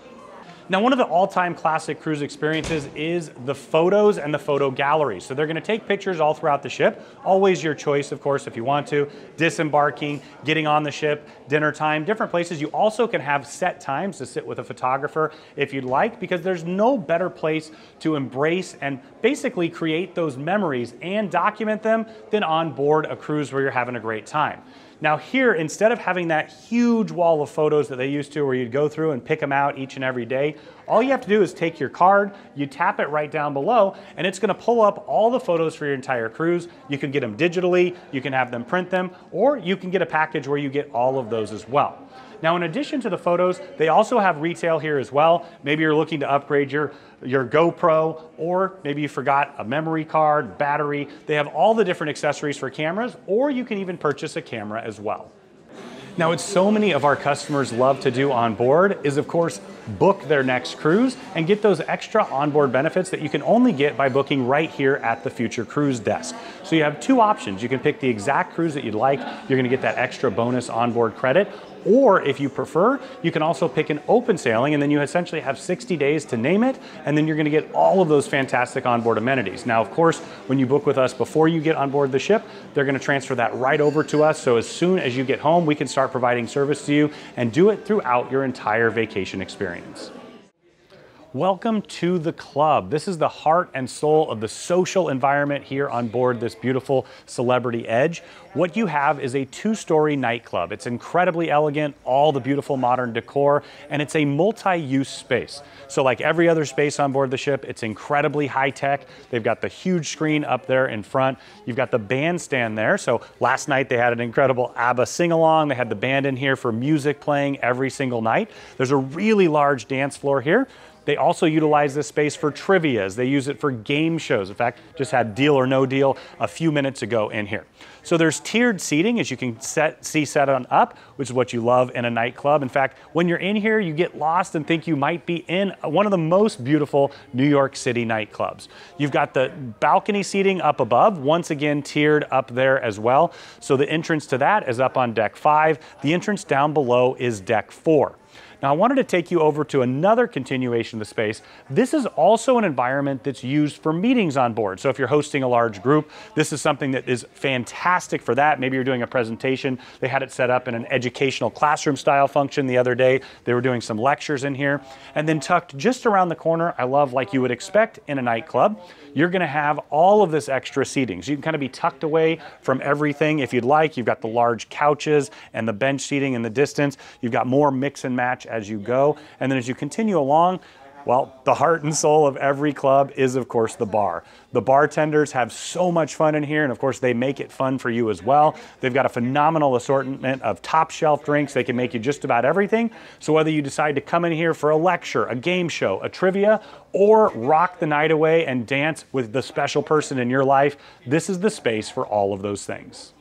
Now, one of the all-time classic cruise experiences is the photos and the photo gallery. So they're gonna take pictures all throughout the ship. Always your choice, of course, if you want to. Disembarking, getting on the ship, dinner time, different places. You also can have set times to sit with a photographer if you'd like, because there's no better place to embrace and basically create those memories and document them than on board a cruise where you're having a great time. Now here, instead of having that huge wall of photos that they used to where you'd go through and pick them out each and every day, all you have to do is take your card, you tap it right down below, and it's gonna pull up all the photos for your entire cruise. You can get them digitally, you can have them print them, or you can get a package where you get all of those as well. Now, in addition to the photos, they also have retail here as well. Maybe you're looking to upgrade your GoPro, or maybe you forgot a memory card, battery. They have all the different accessories for cameras, or you can even purchase a camera as well. Now, what so many of our customers love to do on board is, of course, book their next cruise and get those extra onboard benefits that you can only get by booking right here at the Future Cruise Desk. So you have two options. You can pick the exact cruise that you'd like. You're gonna get that extra bonus onboard credit. Or if you prefer, you can also pick an open sailing, and then you essentially have 60 days to name it, and then you're gonna get all of those fantastic onboard amenities. Now, of course, when you book with us before you get on board the ship, they're gonna transfer that right over to us. So as soon as you get home, we can start providing service to you and do it throughout your entire vacation experience. Welcome to the club. This is the heart and soul of the social environment here on board this beautiful Celebrity Edge. What you have is a two-story nightclub. It's incredibly elegant, all the beautiful modern decor, and it's a multi-use space. So like every other space on board the ship, it's incredibly high-tech. They've got the huge screen up there in front. You've got the bandstand there. So last night they had an incredible ABBA sing-along. They had the band in here for music playing every single night. There's a really large dance floor here. They also utilize this space for trivias. They use it for game shows. In fact, just had Deal or No Deal a few minutes ago in here. So there's tiered seating, as you can see set on up, which is what you love in a nightclub. In fact, when you're in here, you get lost and think you might be in one of the most beautiful New York City nightclubs. You've got the balcony seating up above, once again tiered up there as well. So the entrance to that is up on deck 5. The entrance down below is deck 4. Now, I wanted to take you over to another continuation of the space. This is also an environment that's used for meetings on board. So if you're hosting a large group, this is something that is fantastic for that. Maybe you're doing a presentation. They had it set up in an educational classroom style function the other day. They were doing some lectures in here. And then tucked just around the corner, I love, like you would expect in a nightclub, you're gonna have all of this extra seating. So you can kind of be tucked away from everything if you'd like. You've got the large couches and the bench seating in the distance. You've got more mix and match as you go. And then as you continue along, well, the heart and soul of every club is, of course, the bar. The bartenders have so much fun in here, and of course, they make it fun for you as well. They've got a phenomenal assortment of top shelf drinks. They can make you just about everything. So whether you decide to come in here for a lecture, a game show, a trivia, or rock the night away and dance with the special person in your life, this is the space for all of those things.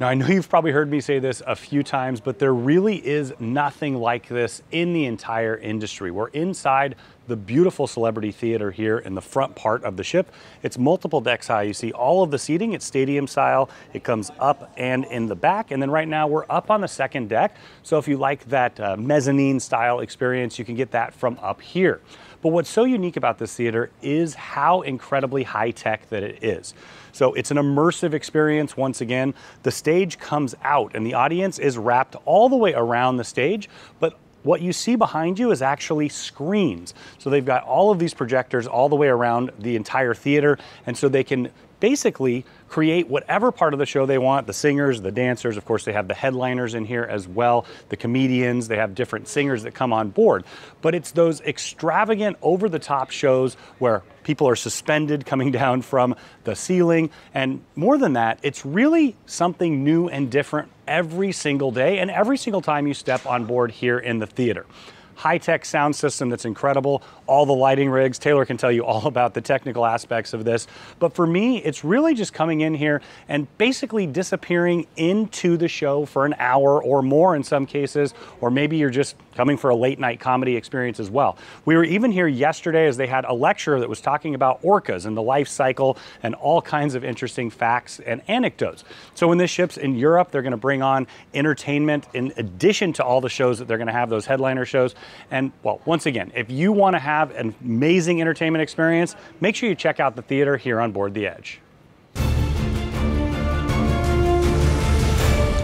Now, I know you've probably heard me say this a few times, but there really is nothing like this in the entire industry. We're inside the beautiful Celebrity Theater here in the front part of the ship. It's multiple decks high. You see all of the seating, it's stadium style. It comes up and in the back. And then right now we're up on the second deck. So if you like that mezzanine style experience, you can get that from up here. But what's so unique about this theater is how incredibly high-tech that it is. So it's an immersive experience once again. The stage comes out and the audience is wrapped all the way around the stage, but what you see behind you is actually screens. So they've got all of these projectors all the way around the entire theater, and so they can basically create whatever part of the show they want. The singers, the dancers, of course they have the headliners in here as well, the comedians, they have different singers that come on board. But it's those extravagant over-the-top shows where people are suspended coming down from the ceiling. And more than that, it's really something new and different every single day and every single time you step on board here in the theater. High-tech sound system that's incredible, all the lighting rigs. Taylor can tell you all about the technical aspects of this. But for me, it's really just coming in here and basically disappearing into the show for an hour or more in some cases, or maybe you're just coming for a late-night comedy experience as well. We were even here yesterday as they had a lecture that was talking about orcas and the life cycle and all kinds of interesting facts and anecdotes. So when this ship's in Europe, they're gonna bring on entertainment in addition to all the shows that they're gonna have, those headliner shows. And well, once again, if you want to have an amazing entertainment experience, make sure you check out the theater here on board the Edge.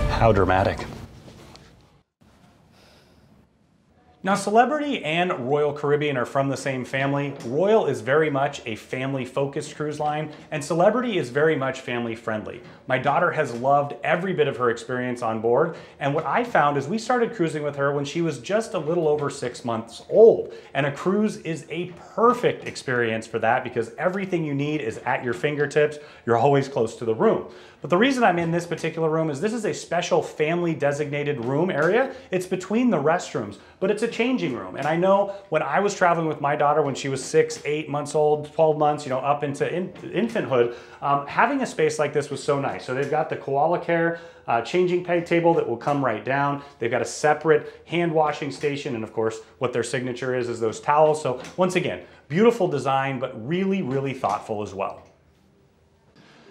How dramatic. Now, Celebrity and Royal Caribbean are from the same family. Royal is very much a family-focused cruise line, and Celebrity is very much family-friendly. My daughter has loved every bit of her experience on board, and what I found is we started cruising with her when she was just a little over 6 months old, and a cruise is a perfect experience for that because everything you need is at your fingertips. You're always close to the room. But the reason I'm in this particular room is this is a special family-designated room area. It's between the restrooms, but it's a changing room. And I know when I was traveling with my daughter when she was 6, 8 months old, 12 months, you know, up into infanthood, having a space like this was so nice. So they've got the Koala Care changing table that will come right down. They've got a separate hand washing station, and of course, what their signature is those towels. So once again, beautiful design, but really, really thoughtful as well.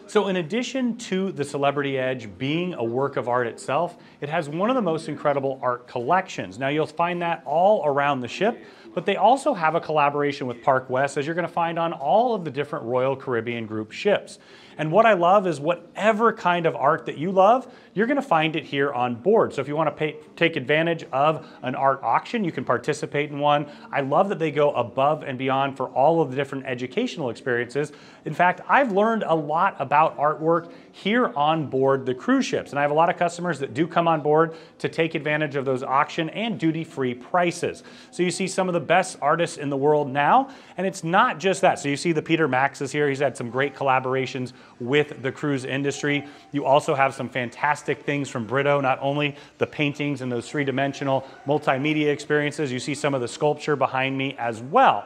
So in addition to the Celebrity Edge being a work of art itself, it has one of the most incredible art collections. Now you'll find that all around the ship, but they also have a collaboration with Park West, as you're going to find on all of the different Royal Caribbean Group ships. And what I love is whatever kind of art that you love, you're going to find it here on board. So if you want to take advantage of an art auction, you can participate in one. I love that they go above and beyond for all of the different educational experiences. In fact, I've learned a lot about artwork here on board the cruise ships. And I have a lot of customers that do come on board to take advantage of those auction and duty-free prices. So you see some of the best artists in the world now, and it's not just that. So you see the Peter Max is here. He's had some great collaborations with the cruise industry. You also have some fantastic things from Britto, not only the paintings and those three-dimensional multimedia experiences, you see some of the sculpture behind me as well.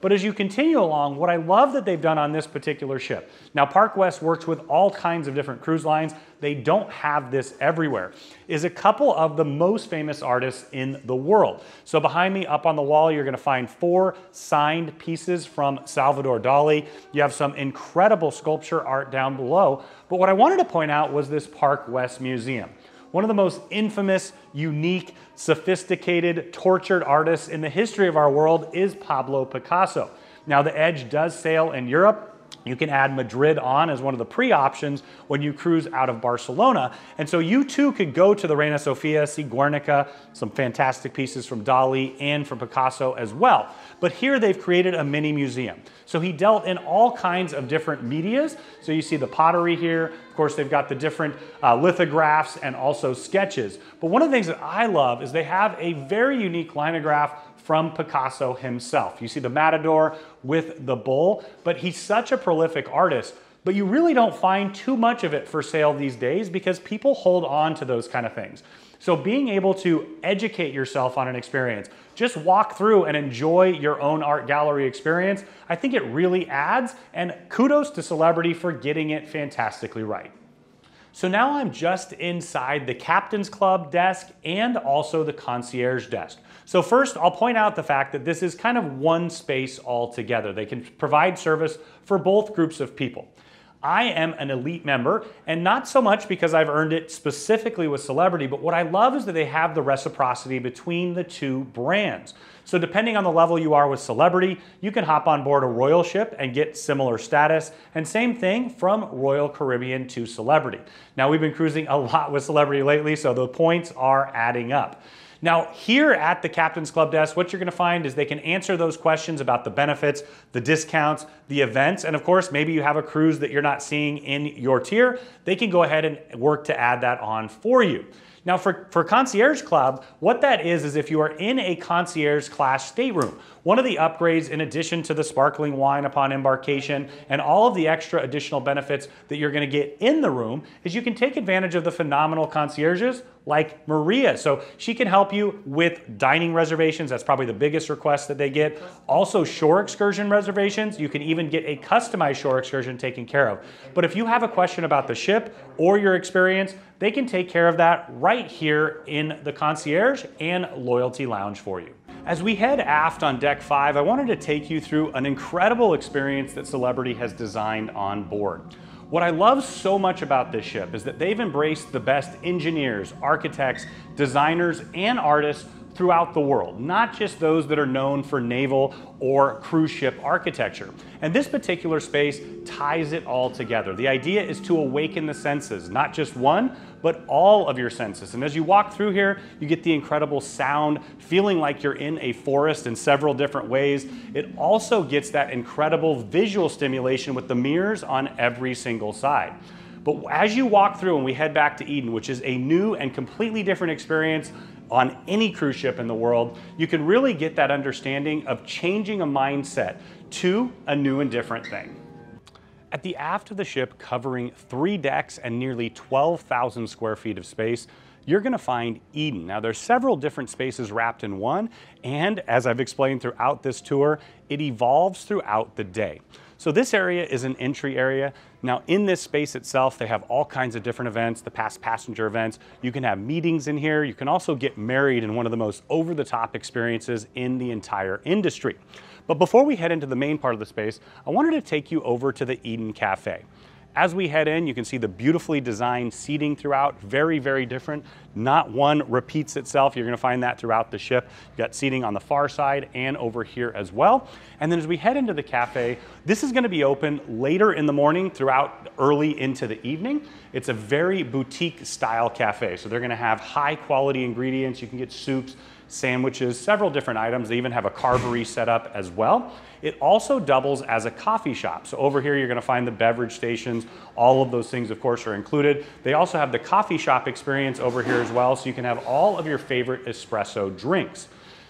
But as you continue along, what I love that they've done on this particular ship. Now, Park West works with all kinds of different cruise lines. They don't have this everywhere, is a couple of the most famous artists in the world. So behind me up on the wall, you're gonna find 4 signed pieces from Salvador Dali. You have some incredible sculpture art down below. But what I wanted to point out was this Park West Museum. One of the most infamous, unique, sophisticated, tortured artists in the history of our world is Pablo Picasso. Now, the Edge does sail in Europe. You can add Madrid on as one of the pre-options when you cruise out of Barcelona. And so you too could go to the Reina Sofia, see Guernica, some fantastic pieces from Dali and from Picasso as well. But here they've created a mini museum. So he dealt in all kinds of different medias. So you see the pottery here. Of course, they've got the different lithographs and also sketches. But one of the things that I love is they have a very unique linograph from Picasso himself. You see the matador with the bull, but he's such a prolific artist, but you really don't find too much of it for sale these days because people hold on to those kind of things. So being able to educate yourself on an experience, just walk through and enjoy your own art gallery experience, I think it really adds, and kudos to Celebrity for getting it fantastically right. So now I'm just inside the Captain's Club desk and also the concierge desk. So first, I'll point out the fact that this is kind of one space altogether. They can provide service for both groups of people. I am an elite member, and not so much because I've earned it specifically with Celebrity, but what I love is that they have the reciprocity between the two brands. So depending on the level you are with Celebrity, you can hop on board a Royal ship and get similar status, and same thing from Royal Caribbean to Celebrity. Now, we've been cruising a lot with Celebrity lately, so the points are adding up. Now, here at the Captain's Club desk, what you're gonna find is they can answer those questions about the benefits, the discounts, the events, and of course, maybe you have a cruise that you're not seeing in your tier. They can go ahead and work to add that on for you. Now, for Concierge Club, what that is if you are in a concierge class stateroom. One of the upgrades, in addition to the sparkling wine upon embarkation and all of the extra additional benefits that you're gonna get in the room, is you can take advantage of the phenomenal concierges like Maria. So she can help you with dining reservations. That's probably the biggest request that they get. Also, shore excursion reservations. You can even get a customized shore excursion taken care of. But if you have a question about the ship or your experience, they can take care of that right here in the concierge and loyalty lounge for you. As we head aft on deck 5, I wanted to take you through an incredible experience that Celebrity has designed on board. What I love so much about this ship is that they've embraced the best engineers, architects, designers, and artists throughout the world, not just those that are known for naval or cruise ship architecture. And this particular space ties it all together. The idea is to awaken the senses, not just one, but all of your senses. And as you walk through here, you get the incredible sound, feeling like you're in a forest in several different ways. It also gets that incredible visual stimulation with the mirrors on every single side. But as you walk through and we head back to Eden, which is a new and completely different experience on any cruise ship in the world, you can really get that understanding of changing a mindset to a new and different thing. At the aft of the ship, covering 3 decks and nearly 12,000 square feet of space, you're gonna find Eden. Now, there's several different spaces wrapped in one, and as I've explained throughout this tour, it evolves throughout the day. So this area is an entry area. Now, in this space itself, they have all kinds of different events, the past passenger events. You can have meetings in here. You can also get married in one of the most over-the-top experiences in the entire industry. But before we head into the main part of the space, I wanted to take you over to the Eden Cafe. As we head in, you can see the beautifully designed seating throughout, very, very different. Not one repeats itself. You're gonna find that throughout the ship. You've got seating on the far side and over here as well. And then as we head into the cafe, this is gonna be open later in the morning throughout early into the evening. It's a very boutique style cafe. So they're gonna have high quality ingredients. You can get soups, sandwiches, several different items. They even have a carvery set up as well. It also doubles as a coffee shop. So over here, you're gonna find the beverage stations. All of those things, of course, are included. They also have the coffee shop experience over here as well, so you can have all of your favorite espresso drinks.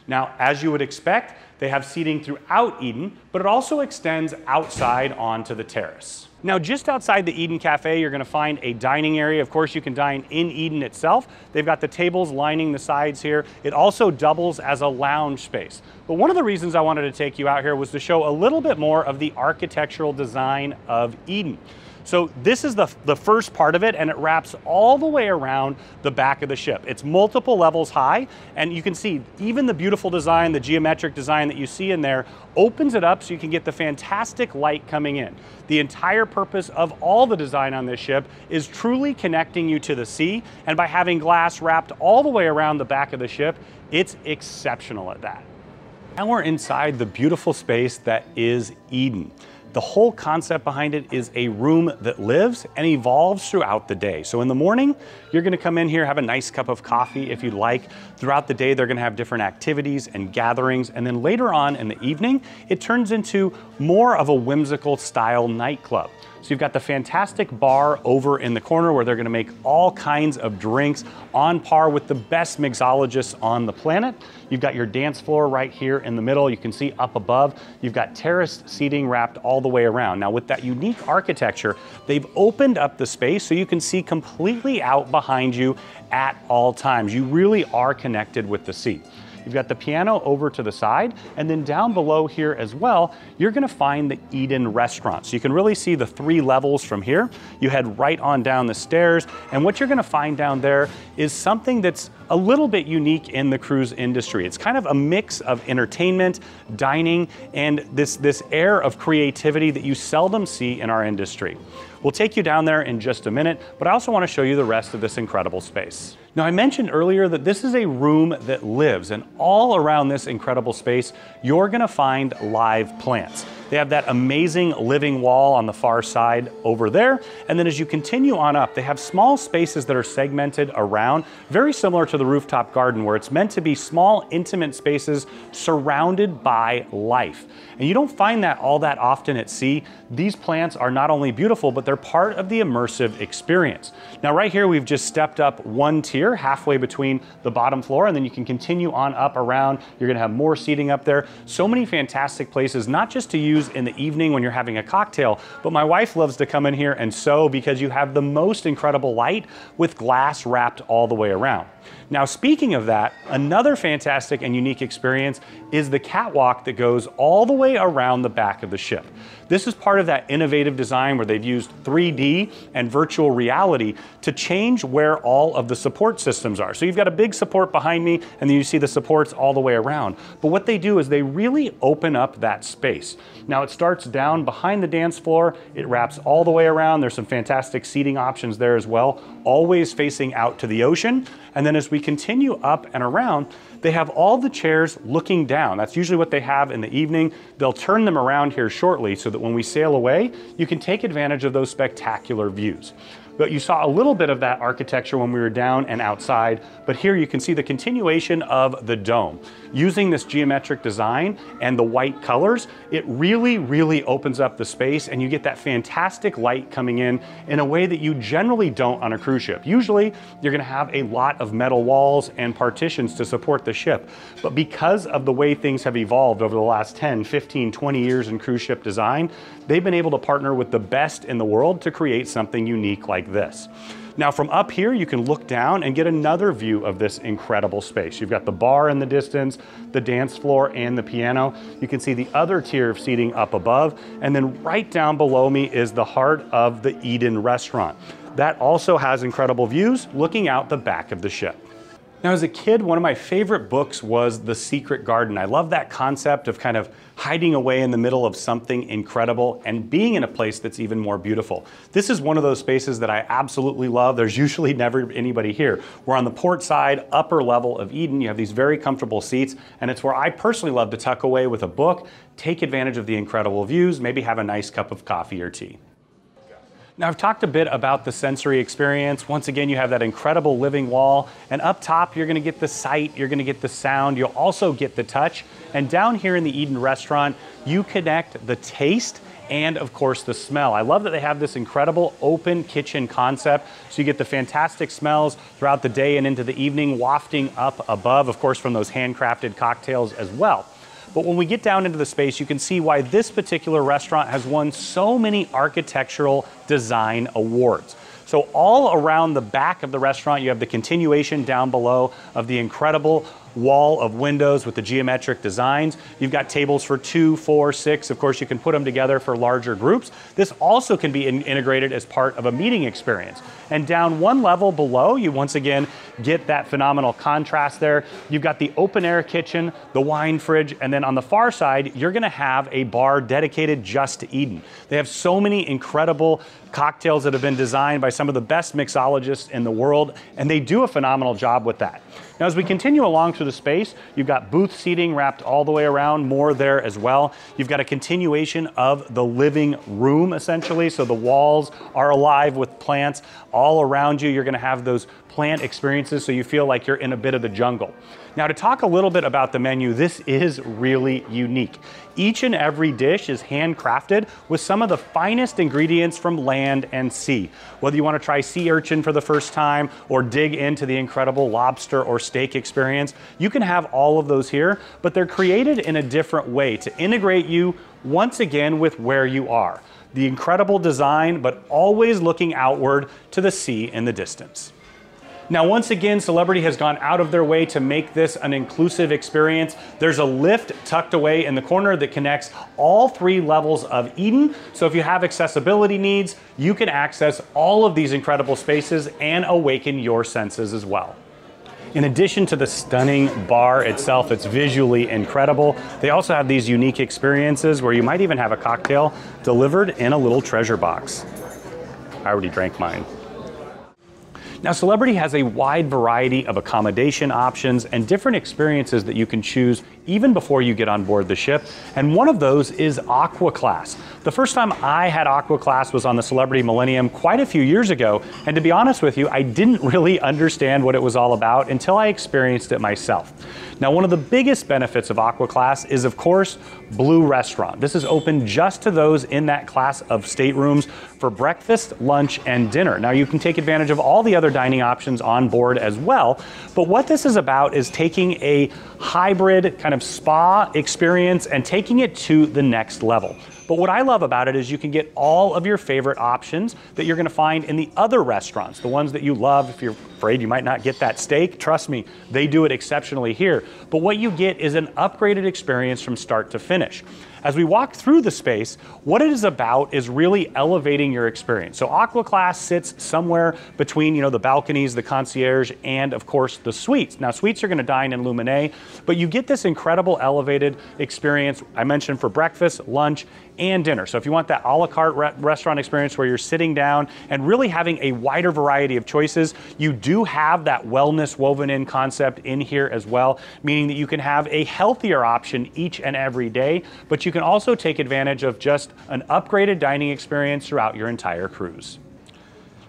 Now, as you would expect, they have seating throughout Eden, but it also extends outside onto the terrace. Now, just outside the Eden Cafe, you're gonna find a dining area. Of course, you can dine in Eden itself. They've got the tables lining the sides here. It also doubles as a lounge space. But one of the reasons I wanted to take you out here was to show a little bit more of the architectural design of Eden. So this is the first part of it, and it wraps all the way around the back of the ship. It's multiple levels high, and you can see even the beautiful design, the geometric design that you see in there, opens it up so you can get the fantastic light coming in. The entire purpose of all the design on this ship is truly connecting you to the sea, and by having glass wrapped all the way around the back of the ship, it's exceptional at that. Now we're inside the beautiful space that is Eden. The whole concept behind it is a room that lives and evolves throughout the day. So in the morning, you're gonna come in here, have a nice cup of coffee if you'd like. Throughout the day, they're gonna have different activities and gatherings. And then later on in the evening, it turns into more of a whimsical style nightclub. So you've got the fantastic bar over in the corner where they're gonna make all kinds of drinks on par with the best mixologists on the planet. You've got your dance floor right here in the middle. You can see up above, you've got terraced seating wrapped all the way around. Now with that unique architecture, they've opened up the space so you can see completely out behind you at all times. You really are connected with the sea. You've got the piano over to the side, and then down below here as well, you're gonna find the Eden restaurant. So you can really see the 3 levels from here. You head right on down the stairs, and what you're gonna find down there is something that's a little bit unique in the cruise industry. It's kind of a mix of entertainment, dining, and this air of creativity that you seldom see in our industry. We'll take you down there in just a minute, but I also want to show you the rest of this incredible space. Now, I mentioned earlier that this is a room that lives, and all around this incredible space, you're going to find live plants. They have that amazing living wall on the far side over there, and then as you continue on up, they have small spaces that are segmented around, very similar to the rooftop garden, where it's meant to be small, intimate spaces surrounded by life. And you don't find that all that often at sea. These plants are not only beautiful, but they're part of the immersive experience. Now, right here, we've just stepped up one tier, halfway between the bottom floor, and then you can continue on up around. You're gonna have more seating up there. So many fantastic places, not just to use in the evening when you're having a cocktail, but my wife loves to come in here and sew because you have the most incredible light with glass wrapped all the way around. Now, speaking of that, another fantastic and unique experience is the catwalk that goes all the way around the back of the ship. This is part of that innovative design where they've used 3D and virtual reality to change where all of the support systems are. So you've got a big support behind me, and then you see the supports all the way around. But what they do is they really open up that space. Now, it starts down behind the dance floor. It wraps all the way around. There's some fantastic seating options there as well, always facing out to the ocean. And then as we continue up and around, they have all the chairs looking down. That's usually what they have in the evening. They'll turn them around here shortly so that when we sail away, you can take advantage of those spectacular views. But you saw a little bit of that architecture when we were down and outside, but here you can see the continuation of the dome. Using this geometric design and the white colors, it really, really opens up the space and you get that fantastic light coming in a way that you generally don't on a cruise ship. Usually, you're gonna have a lot of metal walls and partitions to support the ship. But because of the way things have evolved over the last 10, 15, 20 years in cruise ship design, they've been able to partner with the best in the world to create something unique like this. Now from up here, you can look down and get another view of this incredible space. You've got the bar in the distance, the dance floor, and the piano. You can see the other tier of seating up above, and then right down below me is the heart of the Eden restaurant. That also has incredible views looking out the back of the ship. Now, as a kid, one of my favorite books was The Secret Garden. I love that concept of kind of hiding away in the middle of something incredible and being in a place that's even more beautiful. This is one of those spaces that I absolutely love. There's usually never anybody here. We're on the port side, upper level of Eden. You have these very comfortable seats, and it's where I personally love to tuck away with a book, take advantage of the incredible views, maybe have a nice cup of coffee or tea. Now, I've talked a bit about the sensory experience. Once again, you have that incredible living wall, and up top, you're gonna get the sight, you're gonna get the sound, you'll also get the touch. And down here in the Eden restaurant, you connect the taste and of course the smell. I love that they have this incredible open kitchen concept. So you get the fantastic smells throughout the day and into the evening, wafting up above, of course, from those handcrafted cocktails as well. But when we get down into the space, you can see why this particular restaurant has won so many architectural design awards. So all around the back of the restaurant, you have the continuation down below of the incredible wall of windows with the geometric designs. You've got tables for 2, 4, 6. Of course, you can put them together for larger groups. This also can be integrated as part of a meeting experience. And down one level below, you once again get that phenomenal contrast there. You've got the open air kitchen, the wine fridge, and then on the far side, you're gonna have a bar dedicated just to Eden. They have so many incredible cocktails that have been designed by some of the best mixologists in the world, and they do a phenomenal job with that. Now, as we continue along through the space, you've got booth seating wrapped all the way around, more there as well. You've got a continuation of the living room, essentially, so the walls are alive with plants all around you. You're gonna have those plant experiences so you feel like you're in a bit of the jungle. Now, to talk a little bit about the menu, this is really unique. Each and every dish is handcrafted with some of the finest ingredients from land and sea. Whether you want to try sea urchin for the first time or dig into the incredible lobster or steak experience, you can have all of those here, but they're created in a different way to integrate you once again with where you are. The incredible design, but always looking outward to the sea in the distance. Now, once again, Celebrity has gone out of their way to make this an inclusive experience. There's a lift tucked away in the corner that connects all 3 levels of Eden. So if you have accessibility needs, you can access all of these incredible spaces and awaken your senses as well. In addition to the stunning bar itself, it's visually incredible. They also have these unique experiences where you might even have a cocktail delivered in a little treasure box. I already drank mine. Now, Celebrity has a wide variety of accommodation options and different experiences that you can choose even before you get on board the ship. And one of those is Aqua Class. The first time I had Aqua Class was on the Celebrity Millennium quite a few years ago. And to be honest with you, I didn't really understand what it was all about until I experienced it myself. Now, one of the biggest benefits of Aqua Class is, of course, Blue Restaurant. This is open just to those in that class of staterooms for breakfast, lunch, and dinner. Now, you can take advantage of all the other dining options on board as well, but what this is about is taking a hybrid kind of spa experience and taking it to the next level. But what I love about it is you can get all of your favorite options that you're gonna find in the other restaurants, the ones that you love. If you're afraid you might not get that steak, trust me, they do it exceptionally here. But what you get is an upgraded experience from start to finish. As we walk through the space, what it is about is really elevating your experience. So Aqua Class sits somewhere between, the balconies, the concierge, and of course the suites. Now suites are gonna dine in Luminae, but you get this incredible elevated experience I mentioned for breakfast, lunch, and dinner. So if you want that a la carte restaurant experience where you're sitting down and really having a wider variety of choices, you do have that wellness woven in concept in here as well, meaning that you can have a healthier option each and every day, but you can also take advantage of just an upgraded dining experience throughout your entire cruise.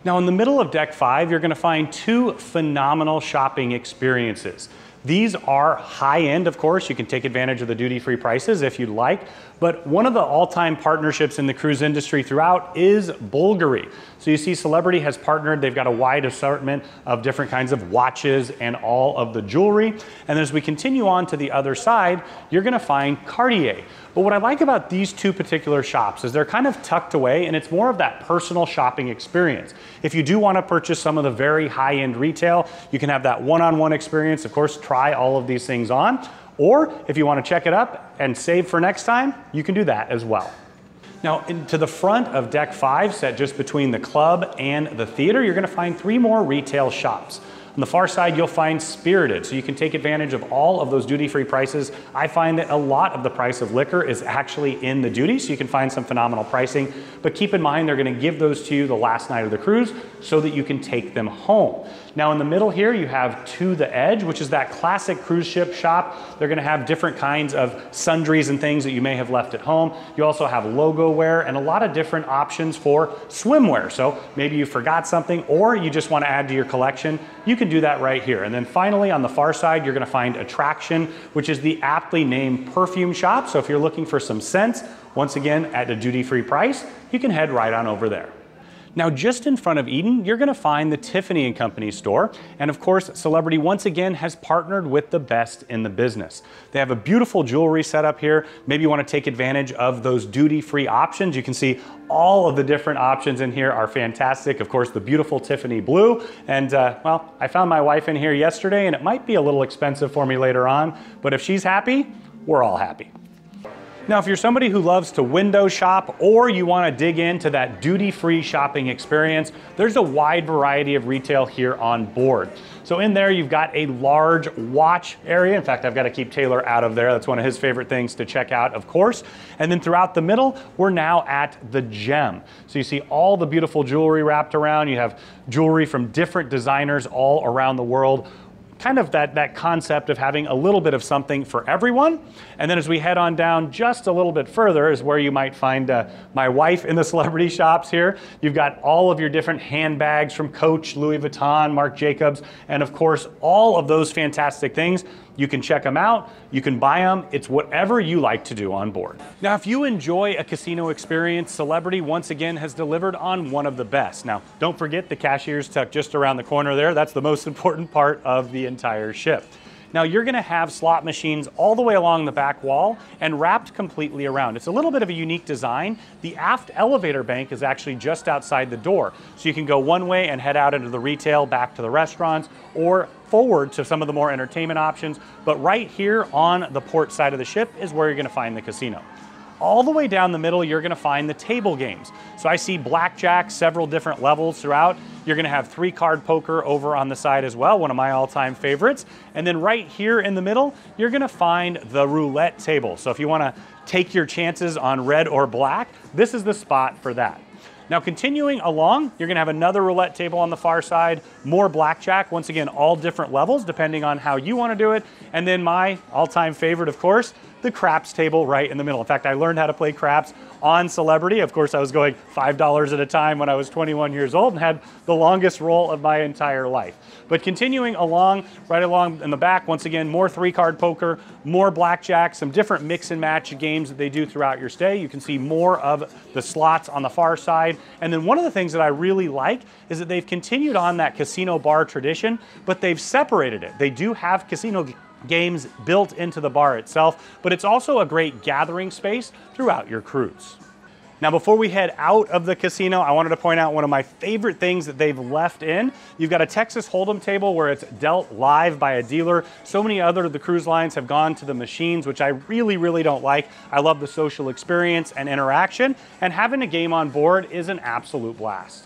Now in the middle of deck 5, you're gonna find two phenomenal shopping experiences. These are high end, of course. You can take advantage of the duty-free prices if you'd like, but one of the all-time partnerships in the cruise industry throughout is Bulgari. So you see Celebrity has partnered. They've got a wide assortment of different kinds of watches and all of the jewelry. And as we continue on to the other side, you're gonna find Cartier. But what I like about these two particular shops is they're kind of tucked away and it's more of that personal shopping experience. If you do wanna purchase some of the very high-end retail, you can have that one-on-one experience, of course, try all of these things on, or if you want to check it up and save for next time, you can do that as well. Now, into the front of deck 5, set just between the club and the theater, you're going to find three more retail shops. On the far side, you'll find Spirited, so you can take advantage of all of those duty-free prices. I find that a lot of the price of liquor is actually in the duty, so you can find some phenomenal pricing, but keep in mind they're gonna give those to you the last night of the cruise so that you can take them home. Now in the middle here, you have To The Edge, which is that classic cruise ship shop. They're gonna have different kinds of sundries and things that you may have left at home. You also have logo wear and a lot of different options for swimwear, so maybe you forgot something or you just wanna add to your collection, you can do that right here. And then finally on the far side, you're gonna find Attraction, which is the aptly named perfume shop. So if you're looking for some scents, once again, at a duty-free price, you can head right on over there. Now, just in front of Eden, you're gonna find the Tiffany & Company store. And of course, Celebrity once again has partnered with the best in the business. They have a beautiful jewelry setup here. Maybe you wanna take advantage of those duty-free options. You can see all of the different options in here are fantastic. Of course, the beautiful Tiffany blue. And well, I found my wife in here yesterday and it might be a little expensive for me later on, but if she's happy, we're all happy. Now, if you're somebody who loves to window shop or you want to dig into that duty-free shopping experience, there's a wide variety of retail here on board. So in there, you've got a large watch area. In fact, I've got to keep Taylor out of there. That's one of his favorite things to check out, of course. And then throughout the middle, we're now at the Gem. So you see all the beautiful jewelry wrapped around. You have jewelry from different designers all around the world. Kind of that concept of having a little bit of something for everyone. And then as we head on down just a little bit further is where you might find my wife in the Celebrity shops here. You've got all of your different handbags from Coach, Louis Vuitton, Marc Jacobs, and of course, all of those fantastic things. You can check them out, you can buy them, it's whatever you like to do on board. Now, if you enjoy a casino experience, Celebrity once again has delivered on one of the best. Now, don't forget the cashier's tucked just around the corner there. That's the most important part of the entire ship. Now you're gonna have slot machines all the way along the back wall and wrapped completely around. It's a little bit of a unique design. The aft elevator bank is actually just outside the door. So you can go one way and head out into the retail, back to the restaurants, or forward to some of the more entertainment options. But right here on the port side of the ship is where you're gonna find the casino. all the way down the middle, you're gonna find the table games. So I see blackjack, several different levels throughout. You're gonna have 3-card poker over on the side as well, one of my all-time favorites. And then right here in the middle, you're gonna find the roulette table. So if you wanna take your chances on red or black, this is the spot for that. Now continuing along, you're gonna have another roulette table on the far side, more blackjack, once again, all different levels depending on how you wanna do it. And then my all-time favorite, of course, the craps table right in the middle. In fact, I learned how to play craps on Celebrity. Of course, I was going $5 at a time when I was 21 years old and had the longest roll of my entire life. But continuing along, right along in the back, once again, more 3-card poker, more blackjack, some different mix and match games that they do throughout your stay. You can see more of the slots on the far side. And then one of the things that I really like is that they've continued on that casino bar tradition, but they've separated it. They do have casino games built into the bar itself, but it's also a great gathering space throughout your cruise. Now, before we head out of the casino, I wanted to point out one of my favorite things that they've left in. You've got a Texas Hold'em table where it's dealt live by a dealer. So many other of the cruise lines have gone to the machines, which I really, really don't like. I love the social experience and interaction, and having a game on board is an absolute blast.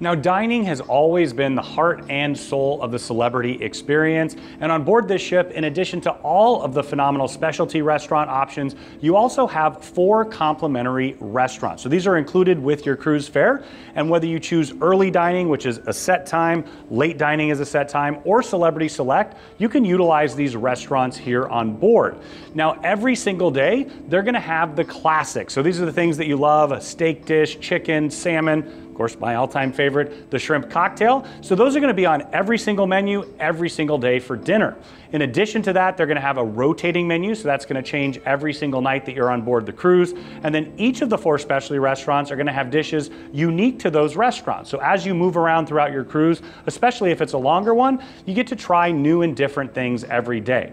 Now, dining has always been the heart and soul of the Celebrity experience, and on board this ship, in addition to all of the phenomenal specialty restaurant options, you also have 4 complimentary restaurants. So these are included with your cruise fare, and whether you choose early dining, which is a set time, late dining is a set time, or Celebrity Select, you can utilize these restaurants here on board. Now, every single day, they're gonna have the classics. So these are the things that you love, a steak dish, chicken, salmon, of course, my all-time favorite, the shrimp cocktail. So those are gonna be on every single menu, every single day for dinner. In addition to that, they're gonna have a rotating menu, so that's gonna change every single night that you're on board the cruise. And then each of the 4 specialty restaurants are gonna have dishes unique to those restaurants. So as you move around throughout your cruise, especially if it's a longer one, you get to try new and different things every day.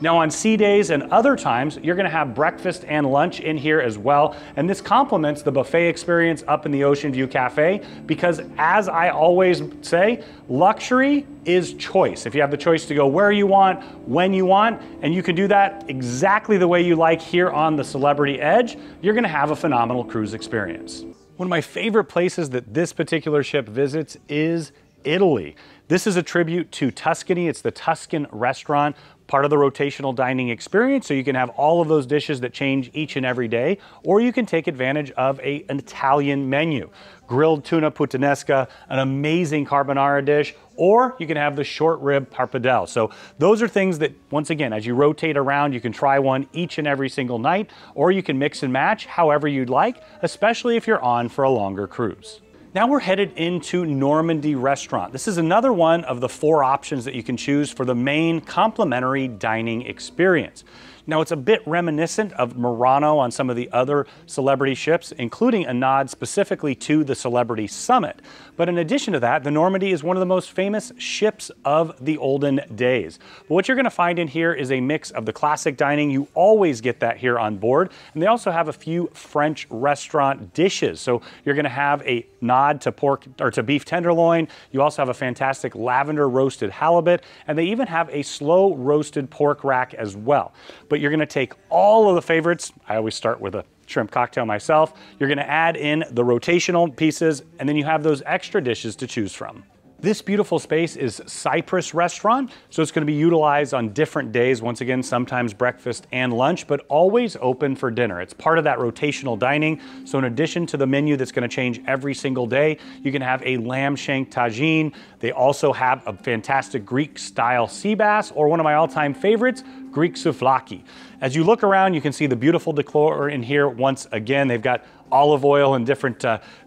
Now on sea days and other times, you're gonna have breakfast and lunch in here as well. And this complements the buffet experience up in the Ocean View Cafe, because as I always say, luxury is choice. If you have the choice to go where you want, when you want, and you can do that exactly the way you like here on the Celebrity Edge, you're gonna have a phenomenal cruise experience. One of my favorite places that this particular ship visits is Italy. This is a tribute to Tuscany. It's the Tuscan restaurant, part of the rotational dining experience, so you can have all of those dishes that change each and every day, or you can take advantage of an Italian menu. Grilled tuna puttanesca, an amazing carbonara dish, or you can have the short rib pappardelle. So those are things that, once again, as you rotate around, you can try one each and every single night, or you can mix and match however you'd like, especially if you're on for a longer cruise. Now we're headed into Normandy Restaurant. This is another one of the 4 options that you can choose for the main complimentary dining experience. Now it's a bit reminiscent of Murano on some of the other Celebrity ships, including a nod specifically to the Celebrity Summit. But in addition to that, the Normandy is one of the most famous ships of the olden days. But what you're gonna find in here is a mix of the classic dining. You always get that here on board. And they also have a few French restaurant dishes. So you're gonna have a nod to pork or to beef tenderloin. You also have a fantastic lavender roasted halibut, and they even have a slow roasted pork rack as well. But you're gonna take all of the favorites. I always start with a shrimp cocktail myself. You're gonna add in the rotational pieces, and then you have those extra dishes to choose from. This beautiful space is Cypress Restaurant, so it's gonna be utilized on different days. Once again, sometimes breakfast and lunch, but always open for dinner. It's part of that rotational dining. So in addition to the menu that's gonna change every single day, you can have a lamb shank tagine. They also have a fantastic Greek style sea bass, or one of my all-time favorites, Greek souvlaki. As you look around, you can see the beautiful decor in here. Once again, they've got olive oil and different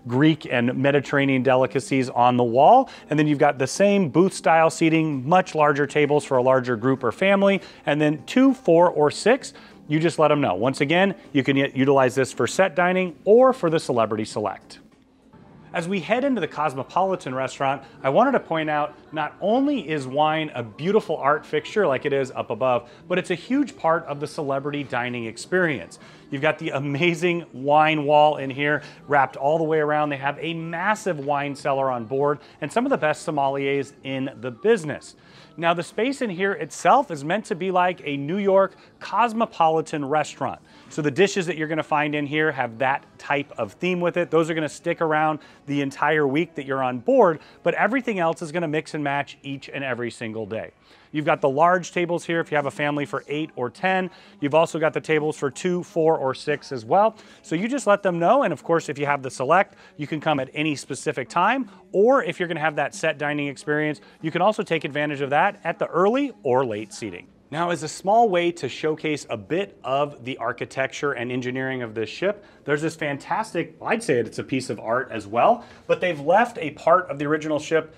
Greek and Mediterranean delicacies on the wall. And then you've got the same booth style seating, much larger tables for a larger group or family. And then 2, 4, or 6, you just let them know. Once again, you can utilize this for set dining or for the Celebrity Select. As we head into the Cosmopolitan Restaurant, I wanted to point out, not only is wine a beautiful art fixture like it is up above, but it's a huge part of the Celebrity dining experience. You've got the amazing wine wall in here, wrapped all the way around. They have a massive wine cellar on board and some of the best sommeliers in the business. Now, the space in here itself is meant to be like a New York cosmopolitan restaurant. So the dishes that you're gonna find in here have that type of theme with it. Those are gonna stick around the entire week that you're on board, but everything else is gonna mix and match each and every single day. You've got the large tables here if you have a family for 8 or 10. You've also got the tables for 2, 4, or 6 as well. So you just let them know. And of course, if you have the select, you can come at any specific time. Or if you're gonna have that set dining experience, you can also take advantage of that at the early or late seating. Now, as a small way to showcase a bit of the architecture and engineering of this ship, there's this fantastic, well, I'd say it's a piece of art as well, but they've left a part of the original ship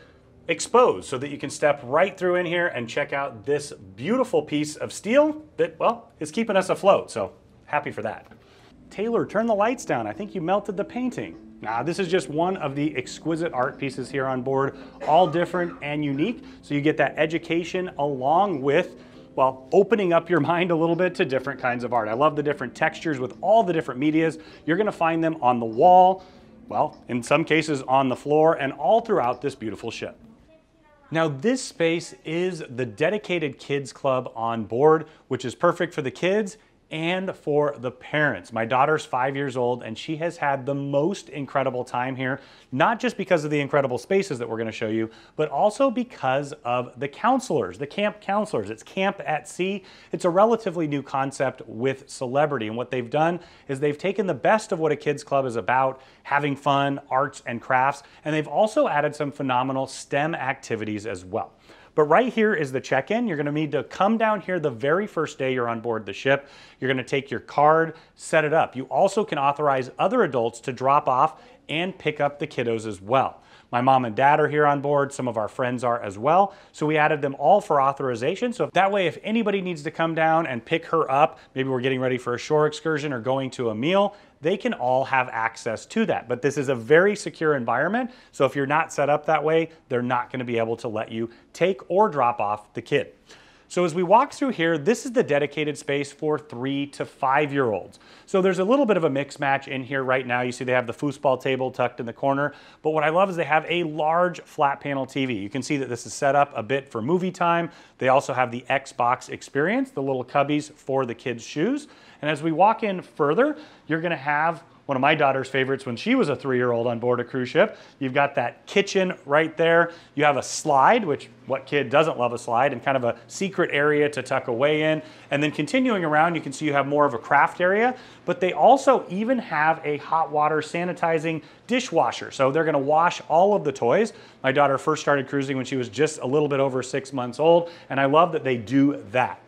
exposed so that you can step right through in here and check out this beautiful piece of steel that, well, is keeping us afloat. So happy for that. Taylor, turn the lights down. I think you melted the painting. Now, this is just one of the exquisite art pieces here on board, all different and unique. So you get that education along with, well, opening up your mind a little bit to different kinds of art. I love the different textures with all the different medias. You're gonna find them on the wall, well, in some cases on the floor and all throughout this beautiful ship. Now, this space is the dedicated kids club on board, which is perfect for the kids and for the parents. My daughter's 5 years old and she has had the most incredible time here, not just because of the incredible spaces that we're gonna show you, but also because of the counselors, the camp counselors. It's Camp at Sea. It's a relatively new concept with Celebrity, and what they've done is they've taken the best of what a kids club is about, having fun, arts and crafts, and they've also added some phenomenal STEM activities as well. But right here is the check-in. You're gonna need to come down here the very first day you're on board the ship. You're gonna take your card, set it up. You also can authorize other adults to drop off and pick up the kiddos as well. My mom and dad are here on board. Some of our friends are as well. So we added them all for authorization. So that way, if anybody needs to come down and pick her up, maybe we're getting ready for a shore excursion or going to a meal, they can all have access to that. But this is a very secure environment. So if you're not set up that way, they're not gonna be able to let you take or drop off the kid. So as we walk through here, this is the dedicated space for 3- to 5-year-olds. So there's a little bit of a mix match in here right now. You see they have the foosball table tucked in the corner, but what I love is they have a large flat panel TV. You can see that this is set up a bit for movie time. They also have the Xbox experience, the little cubbies for the kids' shoes. And as we walk in further, you're gonna have one of my daughter's favorites when she was a 3-year-old on board a cruise ship. You've got that kitchen right there. You have a slide, which what kid doesn't love a slide, and kind of a secret area to tuck away in. And then continuing around, you can see you have more of a craft area, but they also even have a hot water sanitizing dishwasher. So they're gonna wash all of the toys. My daughter first started cruising when she was just a little bit over 6 months old, and I love that they do that.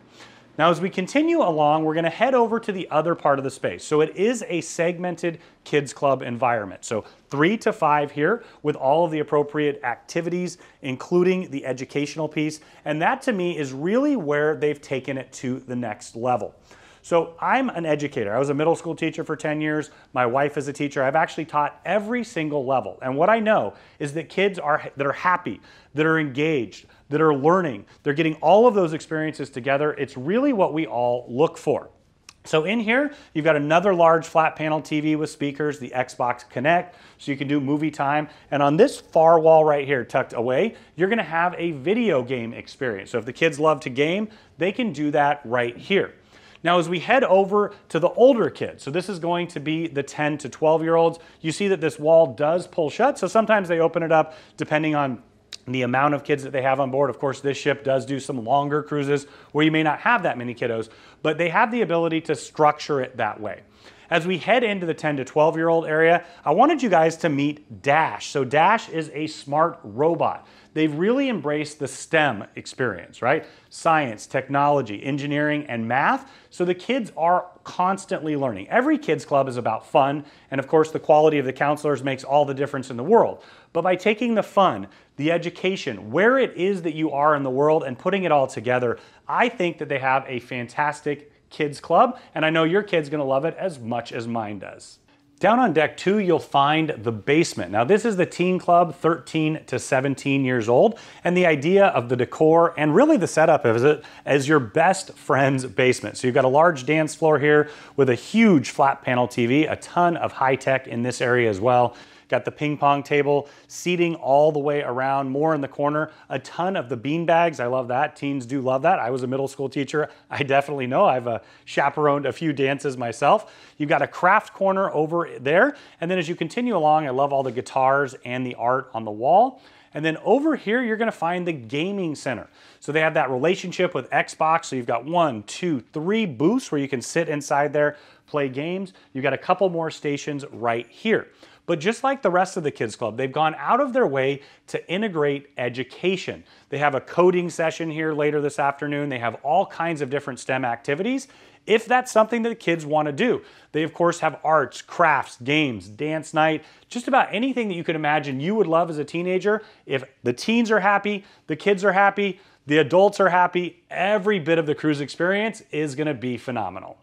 Now, as we continue along, we're gonna head over to the other part of the space. So it is a segmented kids club environment. So 3 to 5 here with all of the appropriate activities, including the educational piece. And that to me is really where they've taken it to the next level. So I'm an educator. I was a middle school teacher for 10 years. My wife is a teacher. I've actually taught every single level. And what I know is that kids that are happy, that are engaged, that are learning, they're getting all of those experiences together. It's really what we all look for. So in here, you've got another large flat panel TV with speakers, the Xbox Connect, so you can do movie time. And on this far wall right here, tucked away, you're gonna have a video game experience. So if the kids love to game, they can do that right here. Now, as we head over to the older kids, so this is going to be the 10 to 12-year-olds, you see that this wall does pull shut, so sometimes they open it up depending on the amount of kids that they have on board. Of course, this ship does do some longer cruises where you may not have that many kiddos, but they have the ability to structure it that way. As we head into the 10 to 12-year-old area, I wanted you guys to meet Dash. So Dash is a smart robot. They've really embraced the STEM experience, right? Science, technology, engineering, and math. So the kids are constantly learning. Every kids club is about fun. And of course, the quality of the counselors makes all the difference in the world. But by taking the fun, the education, where it is that you are in the world and putting it all together, I think that they have a fantastic kids club. And I know your kid's gonna love it as much as mine does. Down on deck 2, you'll find the basement. Now this is the teen club, 13 to 17 years old, and the idea of the decor and really the setup of it as your best friend's basement. So you've got a large dance floor here with a huge flat panel TV, a ton of high tech in this area as well. Got the ping pong table, seating all the way around, more in the corner, a ton of the bean bags. I love that. Teens do love that. I was a middle school teacher. I definitely know. I've chaperoned a few dances myself. You've got a craft corner over there. And then as you continue along, I love all the guitars and the art on the wall. And then over here, you're gonna find the gaming center. So they have that relationship with Xbox. So you've got 1, 2, 3 booths where you can sit inside there, play games. You've got a couple more stations right here. But just like the rest of the kids club, they've gone out of their way to integrate education. They have a coding session here later this afternoon. They have all kinds of different STEM activities. If that's something that the kids want to do, they of course have arts, crafts, games, dance night, just about anything that you could imagine you would love as a teenager. If the teens are happy, the kids are happy, the adults are happy, every bit of the cruise experience is going to be phenomenal.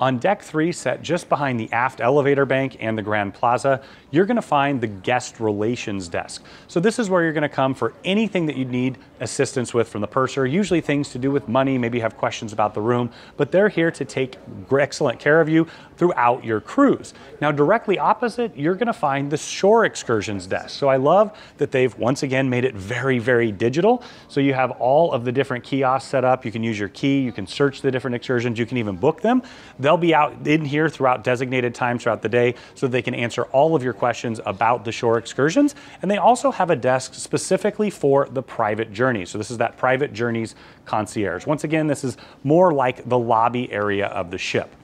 On deck 3, set just behind the aft elevator bank and the Grand Plaza, you're gonna find the guest relations desk. So this is where you're gonna come for anything that you need assistance with from the purser, usually things to do with money, maybe you have questions about the room, but they're here to take excellent care of you throughout your cruise. Now directly opposite, you're gonna find the shore excursions desk. So I love that they've once again made it very, very digital. So you have all of the different kiosks set up, you can use your key, you can search the different excursions, you can even book them. They'll be out in here throughout designated times throughout the day so they can answer all of your questions about the shore excursions. And they also have a desk specifically for the private journey. So this is that private journeys concierge. Once again, this is more like the lobby area of the ship.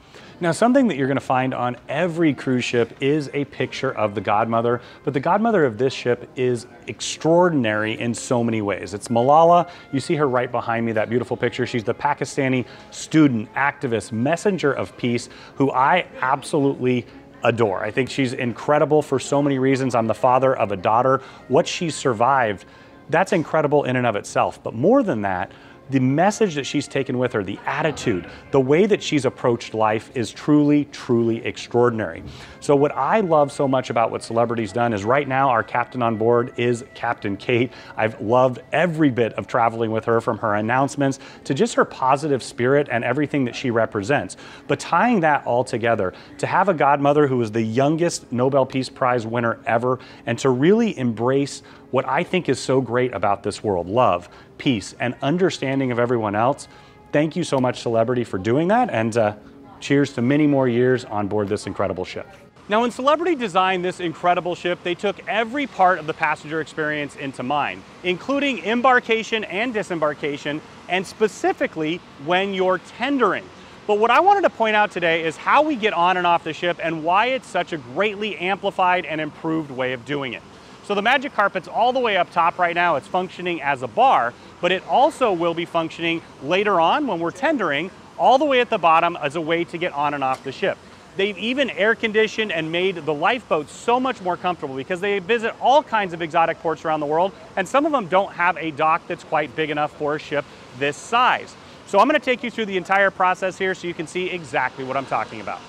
Now, something that you're gonna find on every cruise ship is a picture of the godmother, but the godmother of this ship is extraordinary in so many ways. It's Malala. You see her right behind me, that beautiful picture. She's the Pakistani student, activist, messenger of peace, who I absolutely adore. I think she's incredible for so many reasons. I'm the father of a daughter. What she's survived, that's incredible in and of itself. But more than that, the message that she's taken with her, the attitude, the way that she's approached life is truly, truly extraordinary. So what I love so much about what Celebrity's done is right now our captain on board is Captain Kate. I've loved every bit of traveling with her, from her announcements to just her positive spirit and everything that she represents. But tying that all together, to have a godmother who is the youngest Nobel Peace Prize winner ever, and to really embrace what I think is so great about this world, love, peace, and understanding of everyone else. Thank you so much, Celebrity, for doing that, and cheers to many more years on board this incredible ship. Now, when Celebrity designed this incredible ship, they took every part of the passenger experience into mind, including embarkation and disembarkation, and specifically when you're tendering. But what I wanted to point out today is how we get on and off the ship and why it's such a greatly amplified and improved way of doing it. So the Magic Carpet's all the way up top right now. It's functioning as a bar, but it also will be functioning later on when we're tendering all the way at the bottom as a way to get on and off the ship. They've even air conditioned and made the lifeboats so much more comfortable because they visit all kinds of exotic ports around the world, and some of them don't have a dock that's quite big enough for a ship this size. So I'm gonna take you through the entire process here so you can see exactly what I'm talking about.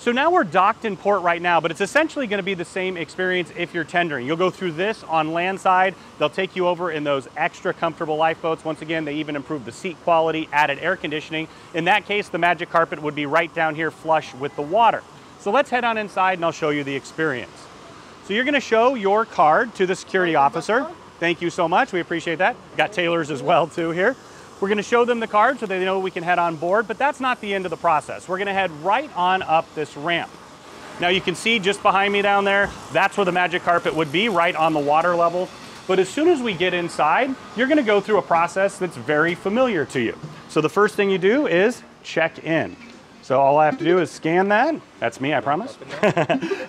So now we're docked in port right now, but it's essentially going to be the same experience if you're tendering. You'll go through this on land side. They'll take you over in those extra comfortable lifeboats. Once again, they even improved the seat quality, added air conditioning. In that case, the Magic Carpet would be right down here flush with the water. So let's head on inside and I'll show you the experience. So you're going to show your card to the security officer. Thank you so much. We appreciate that. Got Taylor's as well too here. We're going to show them the card so they know we can head on board, but that's not the end of the process. We're going to head right on up this ramp. Now you can see just behind me down there, that's where the Magic Carpet would be, right on the water level. But as soon as we get inside, you're going to go through a process that's very familiar to you. So the first thing you do is check in. So all I have to do is scan that. That's me, I promise.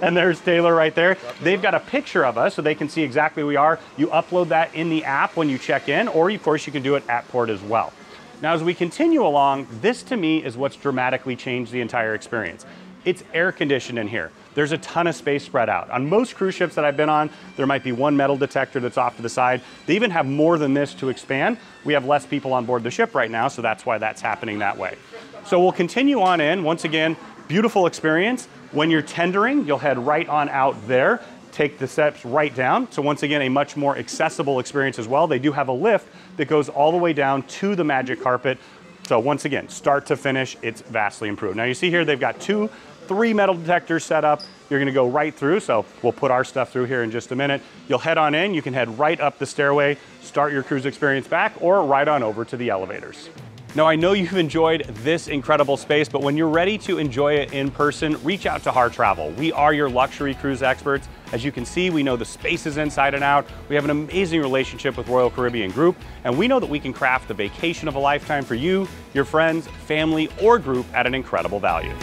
And there's Taylor right there. They've got a picture of us so they can see exactly who we are. You upload that in the app when you check in, or of course you can do it at port as well. Now, as we continue along, this to me is what's dramatically changed the entire experience. It's air conditioned in here. There's a ton of space spread out. On most cruise ships that I've been on, there might be one metal detector that's off to the side. They even have more than this to expand. We have less people on board the ship right now, so that's why that's happening that way. So we'll continue on in. Once again, beautiful experience. When you're tendering, you'll head right on out there, take the steps right down. So once again, a much more accessible experience as well. They do have a lift that goes all the way down to the Magic Carpet. So once again, start to finish, it's vastly improved. Now you see here, they've got three metal detectors set up. You're gonna go right through, so we'll put our stuff through here in just a minute. You'll head on in, you can head right up the stairway, start your cruise experience back, or right on over to the elevators. Now I know you've enjoyed this incredible space, but when you're ready to enjoy it in person, reach out to Harr Travel. We are your luxury cruise experts. As you can see, we know the spaces inside and out. We have an amazing relationship with Royal Caribbean Group, and we know that we can craft the vacation of a lifetime for you, your friends, family, or group at an incredible value.